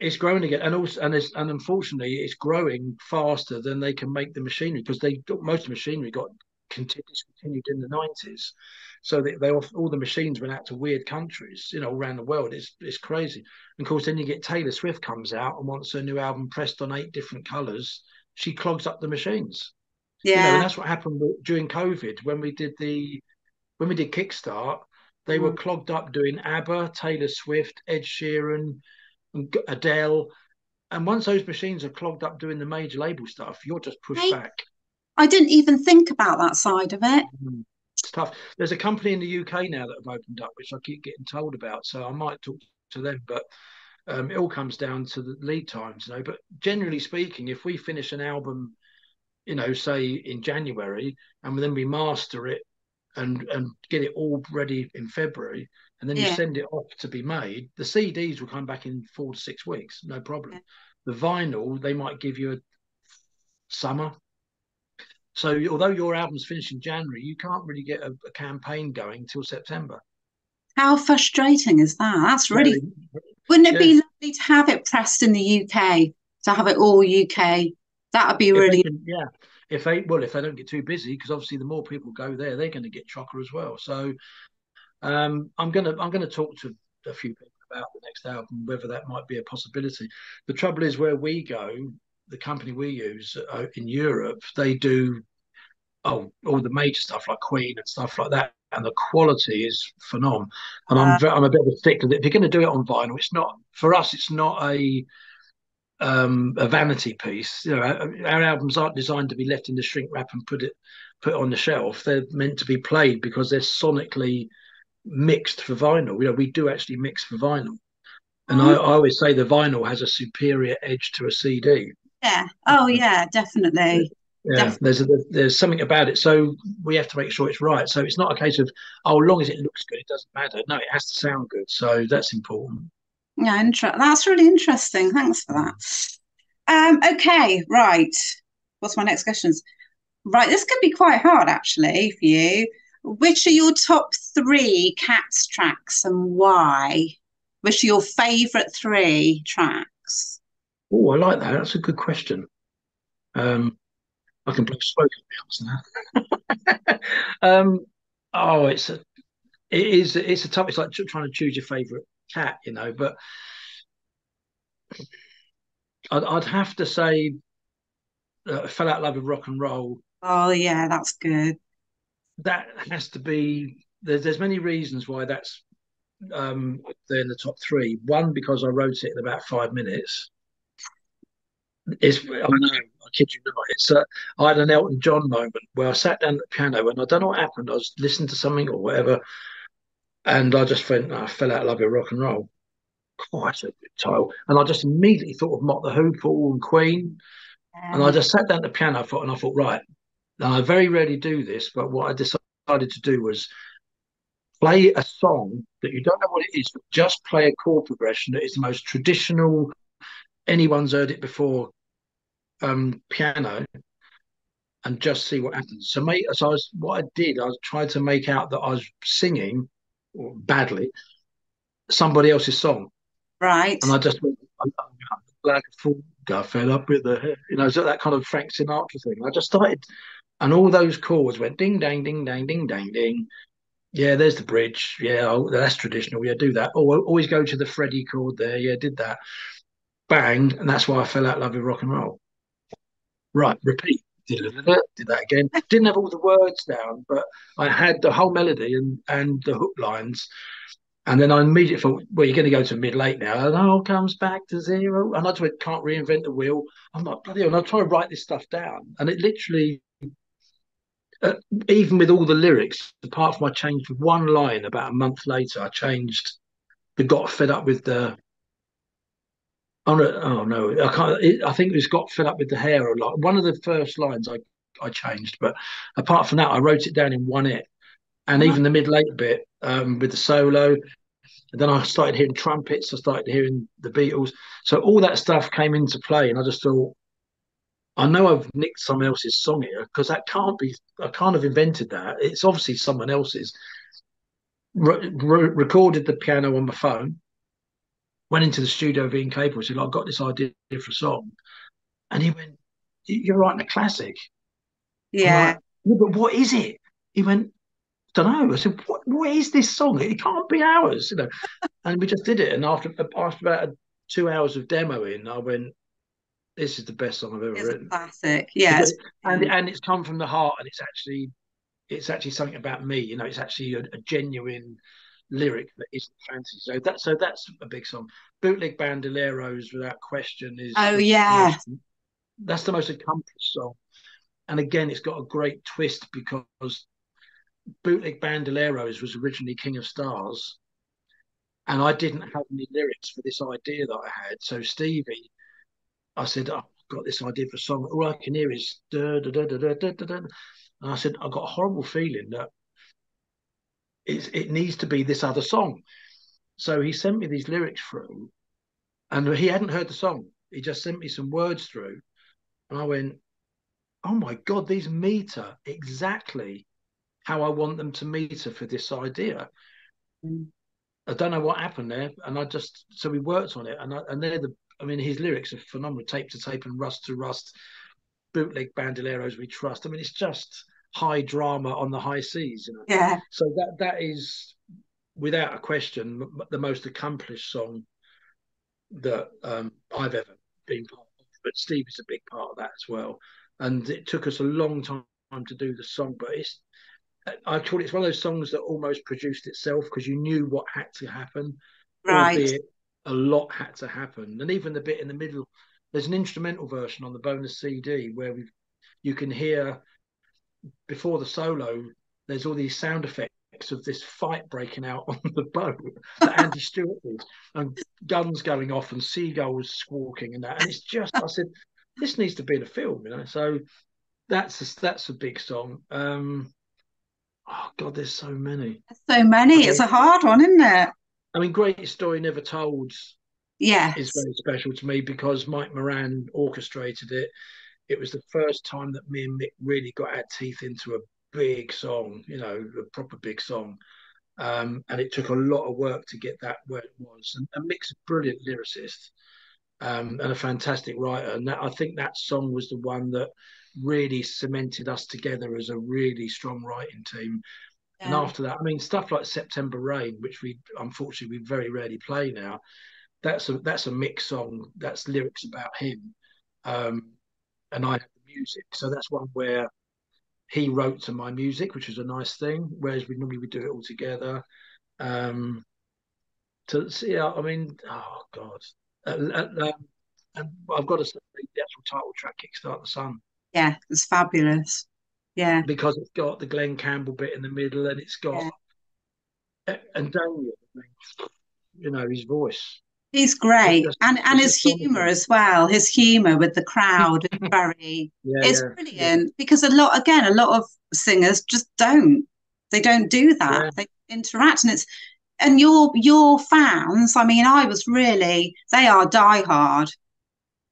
It's growing again, and also, and it's, and unfortunately, it's growing faster than they can make the machinery, because they most of the machinery got discontinued in the nineties, so they, they all the machines went out to weird countries, you know, around the world. It's it's crazy. And of course, then you get Taylor Swift comes out and wants her new album pressed on eight different colours. She clogs up the machines. Yeah. You know, and that's what happened during COVID when we did the when we did Kickstart. They mm. were clogged up doing ABBA, Taylor Swift, Ed Sheeran, and Adele. And once those machines are clogged up doing the major label stuff, you're just pushed I, back. I didn't even think about that side of it. Mm. It's tough. There's a company in the U K now that have opened up, which I keep getting told about. So I might talk to them, but um, it all comes down to the lead times, you know. But generally speaking, if we finish an album, you know, say in January, and then we master it and and get it all ready in February, and then yeah. you send it off to be made, the C Ds will come back in four to six weeks, no problem. Yeah. The vinyl, they might give you a summer. So although your album's finished in January, you can't really get a, a campaign going till September. How frustrating is that? That's really... Wouldn't it yeah. be lovely to have it pressed in the U K, to have it all U K? That would be if really... Can, yeah. If they, well, if they don't get too busy, because obviously the more people go there, they're going to get chocker as well. So um, I'm going to I'm going to talk to a few people about the next album, whether that might be a possibility. The trouble is where we go... The company we use uh, in Europe, they do oh all the major stuff like Queen and stuff like that, and the quality is phenomenal. And wow. I'm I'm a bit of a stickler that if you're going to do it on vinyl, it's not for us. It's not a um a vanity piece. You know, our, our albums aren't designed to be left in the shrink wrap and put it put it on the shelf. They're meant to be played because they're sonically mixed for vinyl. You know, we do actually mix for vinyl, and mm-hmm. I, I always say the vinyl has a superior edge to a C D. Yeah. Oh, yeah, definitely. Yeah, definitely. There's a, there's something about it. So we have to make sure it's right. So it's not a case of, oh, long as it looks good, it doesn't matter. No, it has to sound good. So that's important. Yeah, inter- that's really interesting. Thanks for that. Um, okay, right. What's my next questions? Right, this could be quite hard, actually, for you. Which are your top three Cats tracks and why? Which are your favourite three tracks? Oh, I like that. That's a good question. Um, I can blow smoke at the answer now. um, oh, it's a, it is, it's a tough. It's like trying to choose your favourite cat, you know. But I'd, I'd have to say, uh, I Fell Out of Love with Rock and Roll. Oh yeah, that's good. That has to be. There's there's many reasons why that's um, they're in the top three. One, because I wrote it in about five minutes. It's, I know, I kid you not. It's a, I had an Elton John moment where I sat down at the piano and I don't know what happened. I was listening to something or whatever, and I just went, I fell out of love with rock and roll. Quite a good title. And I just immediately thought of Mock the Who, Paul and Queen. Um, and I just sat down at the piano and I thought, and I thought, right, now I very rarely do this, but what I decided to do was play a song that you don't know what it is, but just play a chord progression that is the most traditional. Anyone's heard it before, um, piano, and just see what happens. So, mate, so I was, what I did, I tried to make out that I was singing, or badly, somebody else's song. Right. And I just went, I'm like a fool, I fell up with the hair. You know, so that kind of Frank Sinatra thing. I just started, and all those chords went ding, dang, ding, dang, ding, dang, ding. Yeah, there's the bridge. Yeah, oh, that's traditional. Yeah, do that. Oh, always go to the Freddie chord there. Yeah, did that. Bang, and that's why I fell out of love with rock and roll. Right, repeat. Did that again. Didn't have all the words down, but I had the whole melody and, and the hook lines. And then I immediately thought, well, you're going to go to mid-late now. And all comes back to zero. And I just went, can't reinvent the wheel. I'm like, bloody hell. And I try to write this stuff down. And it literally, uh, even with all the lyrics, apart from I changed one line about a month later, I changed the got fed up with the, Oh no, oh no! I can't. It, I think it's got fed up with the hair a lot. One of the first lines I, I changed, but apart from that, I wrote it down in one hit, and oh. even the mid-late bit um, with the solo. And then I started hearing trumpets. I started hearing the Beatles. So all that stuff came into play, and I just thought, I know I've nicked someone else's song here because that can't be. I can't have invented that. It's obviously someone else's. Re- re- recorded the piano on my phone. Went into the studio being capable. Said, "I got this idea for a song," and he went, "You're writing a classic." Yeah. Like, yeah, but what is it? He went, "Don't know." I said, "What? What is this song? It can't be ours," you know. And we just did it. And after after about two hours of demoing, I went, this is the best song I've ever it's written. A classic, yes. And and it's come from the heart, and it's actually it's actually something about me. You know, it's actually a, a genuine lyric that isn't fancy. So that so that's a big song. Bootleg Bandoleros, without question, is oh yeah, is, that's the most accomplished song. And again, it's got a great twist because Bootleg Bandoleros was originally King of Stars, and I didn't have any lyrics for this idea that I had. So Stevie, I said, oh, I've got this idea for a song. All I can hear is da da da da da da da. And I said, I've got a horrible feeling that it's, it needs to be this other song. So he sent me these lyrics through, and he hadn't heard the song. He just sent me some words through, and I went, oh my God, these meter exactly how I want them to meter for this idea. Mm. I don't know what happened there. And I just, so we worked on it. And I, and they're the, I mean, his lyrics are phenomenal. Tape to Tape and Rust to Rust, Bootleg Bandoleros We Trust. I mean, it's just high drama on the high seas. You know? Yeah. So that that is, without a question, the most accomplished song that um, I've ever been part of. But Steve is a big part of that as well. And it took us a long time to do the song, but it's, I call it, it's one of those songs that almost produced itself because you knew what had to happen. Right. Albeit a lot had to happen. And even the bit in the middle, there's an instrumental version on the bonus C D where we, you can hear before the solo, there's all these sound effects of this fight breaking out on the boat that Andy Stewart did, and guns going off and seagulls squawking and that. And it's just, I said, this needs to be in a film, you know. So that's a, that's a big song. Um, oh God, there's so many. There's so many. I mean, it's a hard one, isn't it? I mean, Greatest Story Never Told. Yes, is very special to me because Mike Moran orchestrated it. It was the first time that me and Mick really got our teeth into a big song, you know, a proper big song. Um, and it took a lot of work to get that where it was. And, and Mick's a brilliant lyricist. Um, and a fantastic writer, and that, I think that song was the one that really cemented us together as a really strong writing team. Yeah. And after that, I mean, stuff like September Rain, which we unfortunately we very rarely play now. That's a that's a mixed song. That's lyrics about him, um, and I have the music. So that's one where he wrote to my music, which is a nice thing. Whereas we normally we do it all together. Um, to see, I mean, oh God. And uh, uh, um, I've got to say the actual title track, Kickstart the Sun. Yeah, it's fabulous. Yeah. Because it's got the Glenn Campbell bit in the middle, and it's got... Yeah. And Damien, you know, his voice. He's great. Just, and and his humour as well. His humour with the crowd is very... yeah, it's yeah, brilliant. Yeah. Because a lot, again, a lot of singers just don't. They don't do that. Yeah. They interact, and it's... And your your fans, I mean, I was really, they are diehard.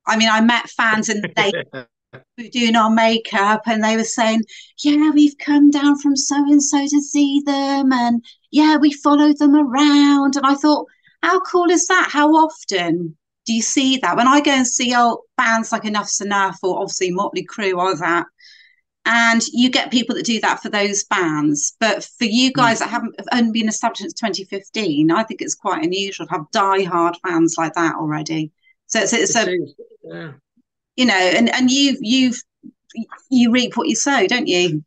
I mean, I met fans in the day who doing our makeup, and they were saying, yeah, we've come down from so-and-so to see them, and yeah, we followed them around. And I thought, how cool is that? How often do you see that? When I go and see old bands like Enough's Enough, or obviously Motley Crue or that, and you get people that do that for those bands. But for you guys that haven't only been established since twenty fifteen, I think it's quite unusual to have diehard fans like that already. So it's, it's a, yeah. You know, and, and you've, you've, you reap what you sow, don't you?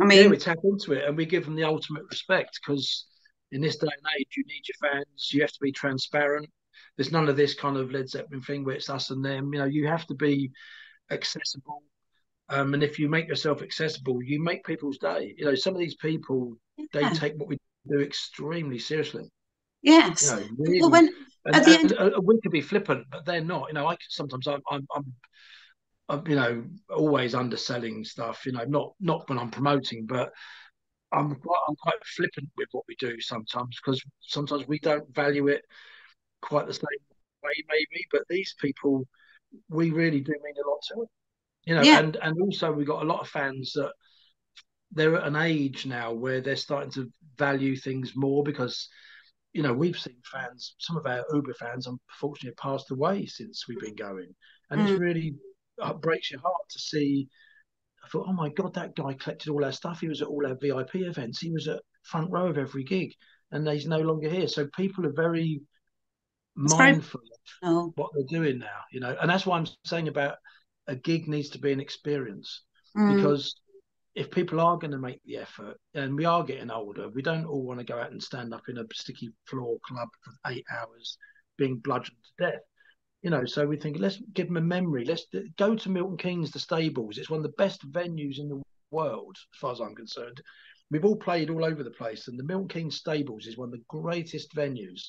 I mean, yeah, we tap into it and we give them the ultimate respect, because in this day and age, you need your fans, you have to be transparent. There's none of this kind of Led Zeppelin thing where it's us and them. You know, you have to be accessible. Um, and if you make yourself accessible, you make people's day. You know, some of these people, yeah. they take what we do extremely seriously. Yes. You know, really. Well, when, and, at the and, end... and we could be flippant, but they're not. You know, I could, sometimes I'm, I'm, I'm, I'm, you know, always underselling stuff. You know, not not when I'm promoting, but I'm quite, I'm quite flippant with what we do sometimes, because sometimes we don't value it quite the same way, maybe. But these people, we really do mean a lot to it. You know, yeah. and, and also we've got a lot of fans that they're at an age now where they're starting to value things more, because, you know, we've seen fans, some of our Uber fans, unfortunately, have passed away since we've been going. And mm. it's really it breaks your heart to see. I thought, oh, my God, that guy collected all our stuff. He was at all our V I P events. He was at front row of every gig, and he's no longer here. So people are very mindful of what they're doing now, you know. And that's why I'm saying about a gig needs to be an experience, mm. because if people are going to make the effort, and we are getting older, we don't all want to go out and stand up in a sticky floor club for eight hours being bludgeoned to death. You know, so we think, let's give them a memory. Let's go to Milton Keynes, the Stables. It's one of the best venues in the world, as far as I'm concerned. We've all played all over the place, and the Milton Keynes Stables is one of the greatest venues.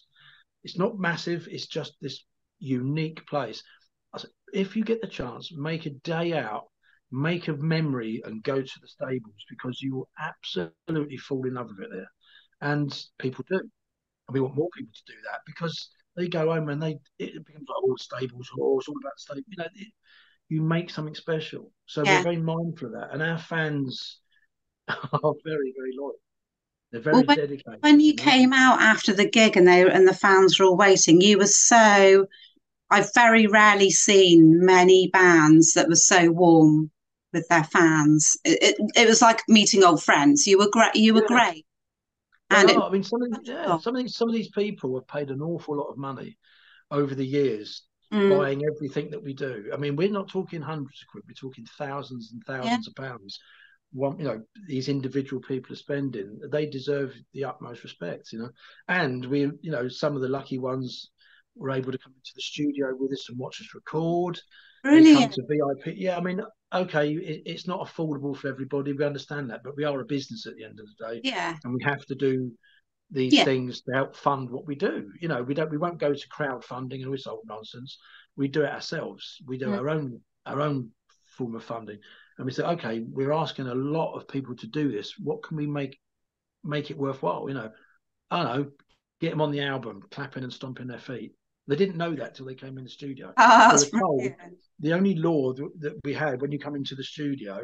It's not massive. It's just this unique place. I said, if you get the chance, make a day out, make a memory and go to the Stables, because you will absolutely fall in love with it there. And people do. And we want more people to do that, because they go home and they it becomes like, oh, Stables, oh, it's all about Stables. You know, it, you make something special. So yeah. we're very mindful of that. And our fans are very, very loyal. They're very well, when, dedicated. When you came out after the gig and they and the fans were all waiting, you were so... I've very rarely seen many bands that were so warm with their fans. It it, it was like meeting old friends. You were great. You were yeah. great. And it, I mean, some of these, yeah, some of these, some of these people have paid an awful lot of money over the years, mm. buying everything that we do. I mean, we're not talking hundreds of quid. We're talking thousands and thousands yeah. of pounds. One, you know, these individual people are spending. They deserve the utmost respect, you know. And we, you know, some of the lucky ones were able to come into the studio with us and watch us record. Brilliant. Come to V I P. Yeah, I mean, okay, it, it's not affordable for everybody. We understand that, but we are a business at the end of the day. Yeah. And we have to do these yeah. things to help fund what we do. You know, we don't, we won't go to crowdfunding and all this old nonsense. We do it ourselves. We do yeah. our own, our own form of funding. And we say, okay, we're asking a lot of people to do this. What can we make, make it worthwhile? You know, I don't know, get them on the album, clapping and stomping their feet. They didn't know that till they came in the studio. Oh, that's told, the only law th that we had when you come into the studio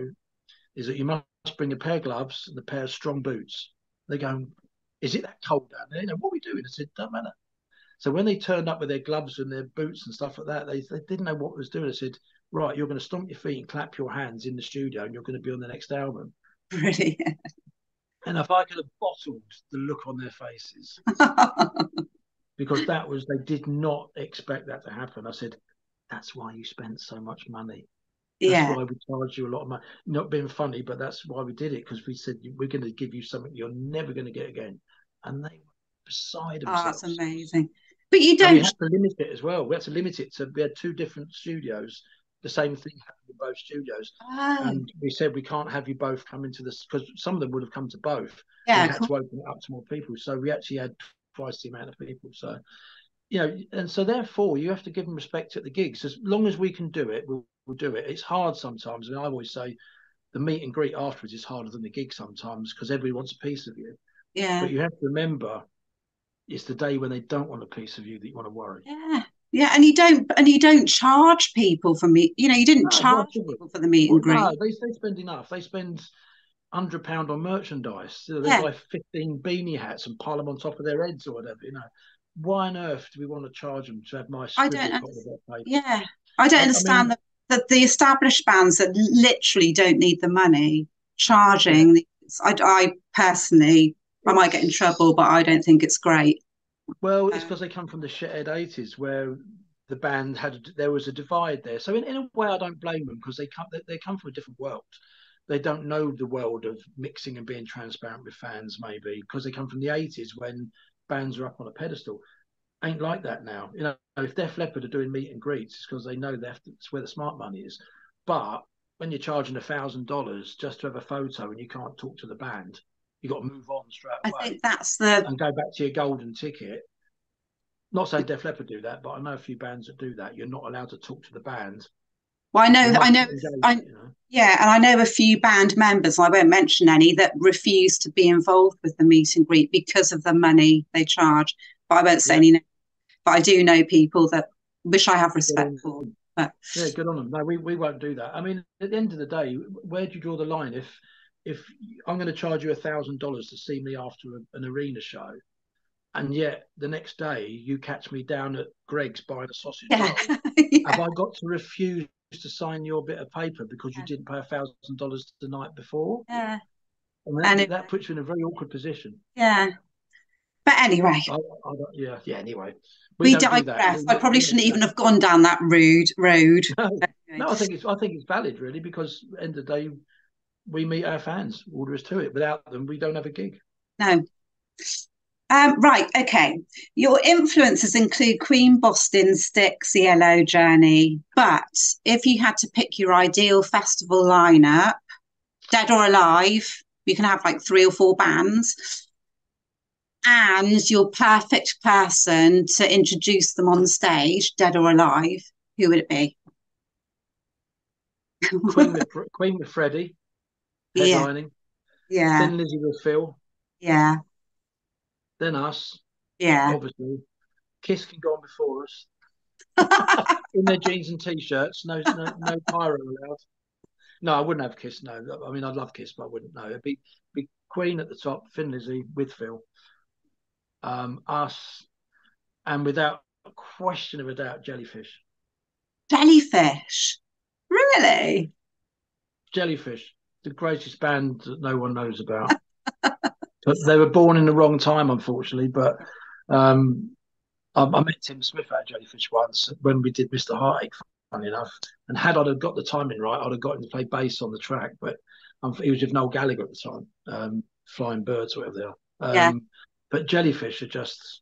is that you must bring a pair of gloves and a pair of strong boots. They go, is it that cold down there? You know, what are we doing? I said, it doesn't matter. So when they turned up with their gloves and their boots and stuff like that, they, they didn't know what was doing. I said, right, you're going to stomp your feet and clap your hands in the studio and you're going to be on the next album. Brilliant. And if I could have bottled the look on their faces. Because that was, they did not expect that to happen. I said, that's why you spent so much money. That's yeah. why we charged you a lot of money. Not being funny, but that's why we did it. Because we said, we're going to give you something you're never going to get again. And they were beside themselves. Oh, that's amazing. But you don't... And we had to limit it as well. We had to limit it. So we had two different studios. The same thing happened in both studios. Oh. And we said, we can't have you both come into this. Because some of them would have come to both. Yeah. We had cool. to open it up to more people. So we actually had... twice the amount of people. So, you know, and so therefore you have to give them respect at the gigs. As long as we can do it, we'll, we'll do it. It's hard sometimes. I mean, I always say the meet and greet afterwards is harder than the gig sometimes because everybody wants a piece of you. Yeah. But you have to remember it's the day when they don't want a piece of you that you want to worry. Yeah. Yeah. And you don't, and you don't charge people for me. You know, you didn't no, charge people for the meet and greet. No, they, they spend enough. They spend one hundred pound on merchandise. So they yeah. buy fifteen beanie hats and pile them on top of their heads or whatever. You know, why on earth do we want to charge them to have my? I don't. Under yeah, I don't I, understand I mean, that the, the established bands that literally don't need the money charging. Yeah. I, I personally, I might get in trouble, but I don't think it's great. Well, it's because um, they come from the shithead eighties where the band had there was a divide there. So in, in a way, I don't blame them because they come they, they come from a different world. They don't know the world of mixing and being transparent with fans, maybe, because they come from the eighties when bands are up on a pedestal. Ain't like that now. You know, if Def Leppard are doing meet and greets, it's because they know that's where the smart money is. But when you're charging a thousand dollars just to have a photo and you can't talk to the band, you've got to move on straight away. I think that's the... And go back to your golden ticket. Not saying Def Leppard do that, but I know a few bands that do that. You're not allowed to talk to the band. Well, I know, I know, I, yeah, and I know a few band members, I won't mention any, that refuse to be involved with the meet and greet because of the money they charge. But I won't say yeah. any names. But I do know people that wish I have respect yeah. for. But. Yeah, good on them. No, we, we won't do that. I mean, at the end of the day, where do you draw the line? If if I'm going to charge you a thousand dollars to see me after a, an arena show, and yet the next day you catch me down at Greg's buying a sausage yeah. roll, yeah. have I got to refuse to sign your bit of paper because you yeah. didn't pay a thousand dollars the night before? Yeah, and, that, and it, that puts you in a very awkward position. Yeah, But anyway. I, I, yeah, yeah, anyway. We, we digress. Do I probably shouldn't even have gone down that rude road. No, okay. no I, think it's, I think it's valid, really, because at the end of the day, we meet our fans. All there is to it. Without them, we don't have a gig. No. Um, right, okay. Your influences include Queen, Boston, Styx, The Yellow Journey. But if you had to pick your ideal festival lineup, dead or alive, you can have like three or four bands, and your perfect person to introduce them on stage, dead or alive, who would it be? Queen with, Queen with Freddie, headlining. Yeah. Thin Lizzy with Phil. Yeah. Then us. Yeah. Obviously. KISS can go on before us. In their jeans and T-shirts. No, no, no pyro allowed. No, I wouldn't have KISS, no. I mean, I'd love KISS, but I wouldn't, no. It'd be, be Queen at the top, Thin Lizzy with Phil. Um, us, and without a question of a doubt, Jellyfish. Jellyfish? Really? Jellyfish. The greatest band that no one knows about. But they were born in the wrong time, unfortunately. But um, I, I met Tim Smith at Jellyfish once when we did Mister Heartache, funny enough. And had I got the timing right, I'd have gotten to play bass on the track. But um, he was with Noel Gallagher at the time, um, Flying Birds, whatever they are. Um, yeah. But Jellyfish are just,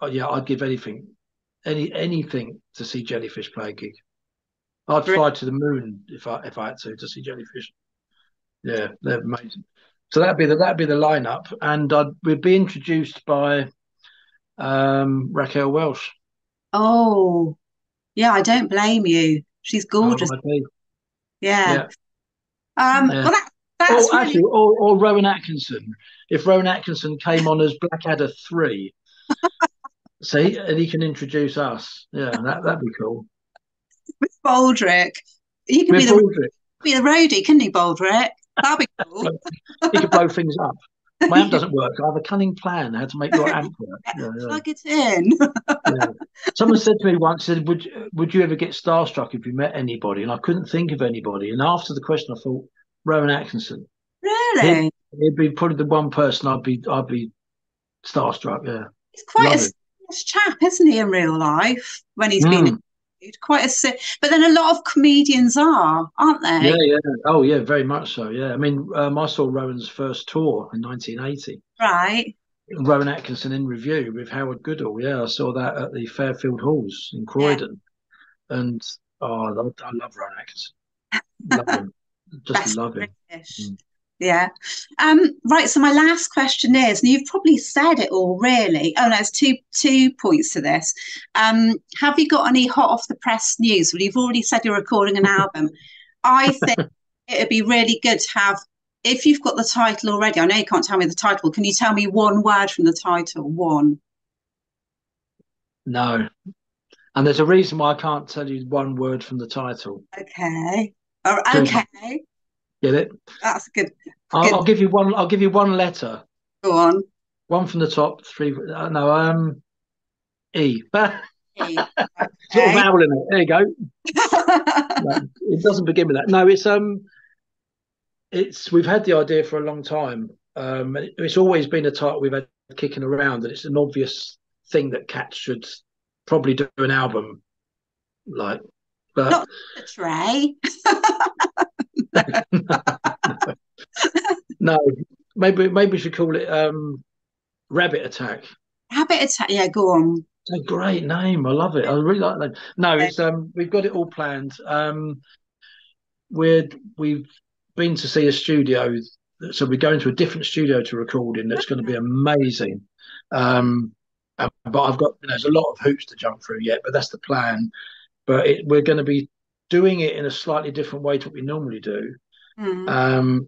oh, yeah, I'd give anything, any anything to see Jellyfish play a gig. I'd fly to the moon if I if I had to to see Jellyfish. Yeah, they're amazing. So that'd be the that'd be the lineup, and I'd, we'd be introduced by um, Raquel Welch. Oh, yeah, I don't blame you. She's gorgeous. Oh, yeah. yeah. Um. Yeah. Well, that, that's or, really... actually, or, or Rowan Atkinson. If Rowan Atkinson came on as Blackadder three, see, and he can introduce us. Yeah, that that'd be cool. With Baldrick, he could be the Baldrick. be the roadie, couldn't he, Baldrick? That'd be cool. He could blow things up. My amp doesn't work. I have a cunning plan how to make your amp work. Yeah, yeah. Plug it in. Yeah. Someone said to me once, said, would, would you ever get starstruck if you met anybody? And I couldn't think of anybody. And after the question, I thought, Rowan Atkinson. Really? He'd, he'd be probably the one person I'd be I'd be starstruck, yeah. He's quite Love a serious chap, isn't he, in real life, when he's mm. been in Quite a, but then a lot of comedians are, aren't they? Yeah, yeah. Oh, yeah, very much so. Yeah, I mean, um, I saw Rowan's first tour in nineteen eighty. Right. Rowan Atkinson in Review with Howard Goodall. Yeah, I saw that at the Fairfield Halls in Croydon. Yeah. And oh, I love, I love Rowan Atkinson. Love him. Just Best love him. Mm. Yeah. Um. Right. So my last question is, and you've probably said it all, really. Oh, no, there's two two points to this. Um. Have you got any hot off the press news? Well, you've already said you're recording an album. I think it would be really good to have, if you've got the title already. I know you can't tell me the title. Can you tell me one word from the title? One. No. And there's a reason why I can't tell you one word from the title. Okay. Or, okay. Get it? That's good. I'll, good. I'll give you one. I'll give you one letter. Go on. One from the top. Three. Uh, no. Um. E. E. Sort of vowel in it. There you go. No, it doesn't begin with that. No. It's um. It's we've had the idea for a long time. Um. It, it's always been a title we've had kicking around, and it's an obvious thing that Cats should probably do an album like. But not a tray. no. no, maybe maybe we should call it um, Rabbit Attack. Rabbit Attack, yeah, go on. It's a great name, I love it. I really like that. No, it's um, we've got it all planned. Um, we're we've been to see a studio, so we're going to a different studio to record in. That's going to be amazing. Um, but I've got you know, there's a lot of hoops to jump through yet, but that's the plan. But it, we're going to be doing it in a slightly different way to what we normally do. Mm. Um,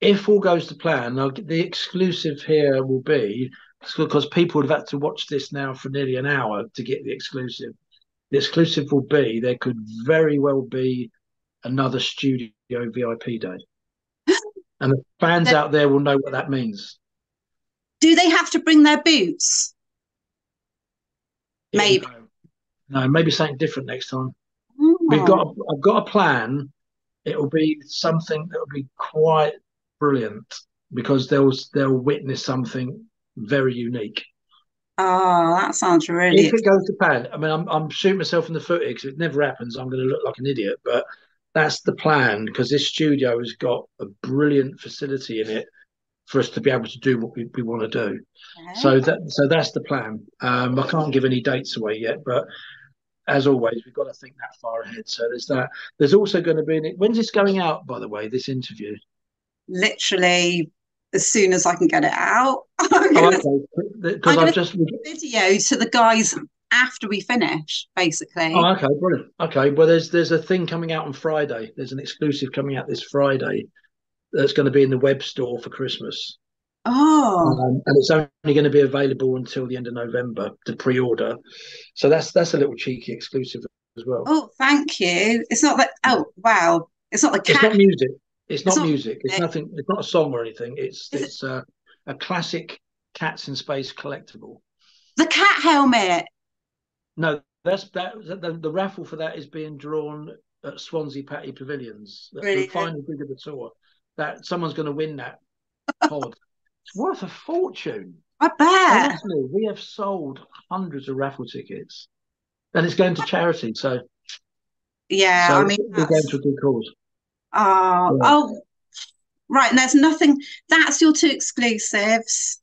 if all goes to plan, I'll get, the exclusive here will be, because people would have had to watch this now for nearly an hour to get the exclusive. The exclusive will be, there could very well be another studio V I P day. And the fans out there will know what that means. Do they have to bring their boots? Yeah, maybe. No, no, maybe something different next time. We've got. A, I've got a plan. It will be something that will be quite brilliant because they'll they'll witness something very unique. Oh, that sounds really. If it goes to plan, I mean, I'm I'm shooting myself in the foot here because if it never happens, I'm going to look like an idiot. But that's the plan, because this studio has got a brilliant facility in it for us to be able to do what we, we want to do. Okay. So that so that's the plan. Um, I can't give any dates away yet, but as always, we've got to think that far ahead. So there's that. There's also going to be an, when's this going out, by the way? This interview. Literally. As soon as I can get it out, I'm gonna, oh, okay. I'm I've just video to the guys after we finish, basically. Oh, okay, brilliant. Okay, well, there's there's a thing coming out on Friday. There's an exclusive coming out this Friday that's going to be in the web store for Christmas. Oh, um, and it's only going to be available until the end of November to pre-order. So that's that's a little cheeky exclusive as well. Oh, thank you. It's not that. Oh, wow. It's not the cat. It's not music. It's not, it's not music. It's nothing. It's not a song or anything. It's Is it's it, uh, a classic Cats in Space collectible. The cat helmet. No, that's that. The, the raffle for that is being drawn at Swansea Patty Pavilions. That's really? The final gig of the tour. That someone's going to win that pod. It's worth a fortune. I bet. Honestly, we have sold hundreds of raffle tickets, and it's going to charity. So yeah, so I mean, we're going to a good cause. Oh, yeah. Oh, right. And there's nothing. That's your two exclusives.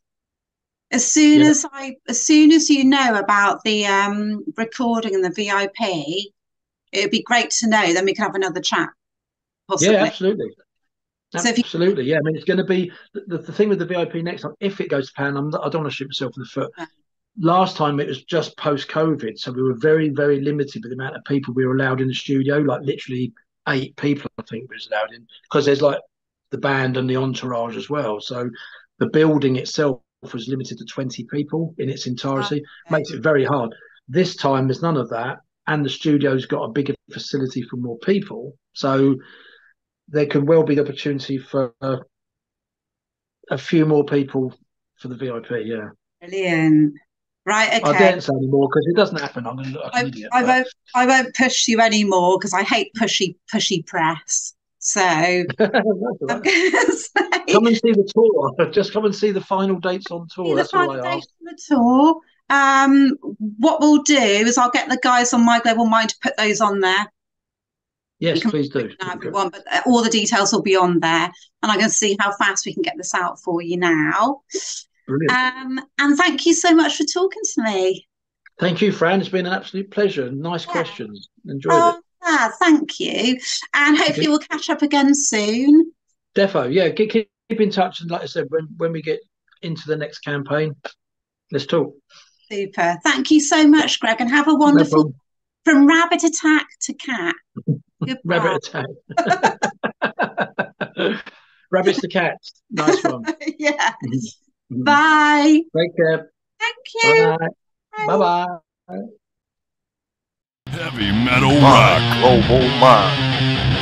As soon yeah. as I, as soon as you know about the um, recording and the V I P, it'd be great to know. Then we can have another chat. Possibly. Yeah, absolutely. So absolutely. If you, yeah. I mean, it's going to be the, the thing with the V I P next time. If it goes to plan, I'm, I don't want to shoot myself in the foot. Okay. Last time it was just post COVID, so we were very, very limited with the amount of people we were allowed in the studio. Like literally. Eight people, I think, was allowed in, because there's like the band and the entourage as well. So the building itself was limited to twenty people in its entirety. Okay. Makes it very hard. This time there's none of that, and the studio's got a bigger facility for more people. So there could well be the opportunity for uh, a few more people for the V I P. Yeah, brilliant. Right, okay. I don't say anymore because it doesn't happen. I'm going to look like an idiot. I won't. I won't push you anymore because I hate pushy, pushy press. So I'm going to say, come and see the tour. Just come and see the final dates on tour. That's all I ask. The tour. Um, what we'll do is I'll get the guys on My Global Mind to put those on there. Yes, please do. Everyone, but all the details will be on there, and I can see how fast we can get this out for you now. Brilliant. Um, and thank you so much for talking to me. Thank you, Fran. It's been an absolute pleasure. Nice yeah. questions. Enjoyed oh, it. Yeah, thank you. And hopefully we'll catch up again soon. Defo, yeah. Keep, keep in touch. And like I said, when, when we get into the next campaign, let's talk. Super. Thank you so much, Greg. And have a wonderful no from rabbit attack to cat. Rabbit attack. Rabbits to cats. Nice one. Yeah. Bye. Take care. Thank you. Bye bye. Bye. Heavy metal rock. Global Mind.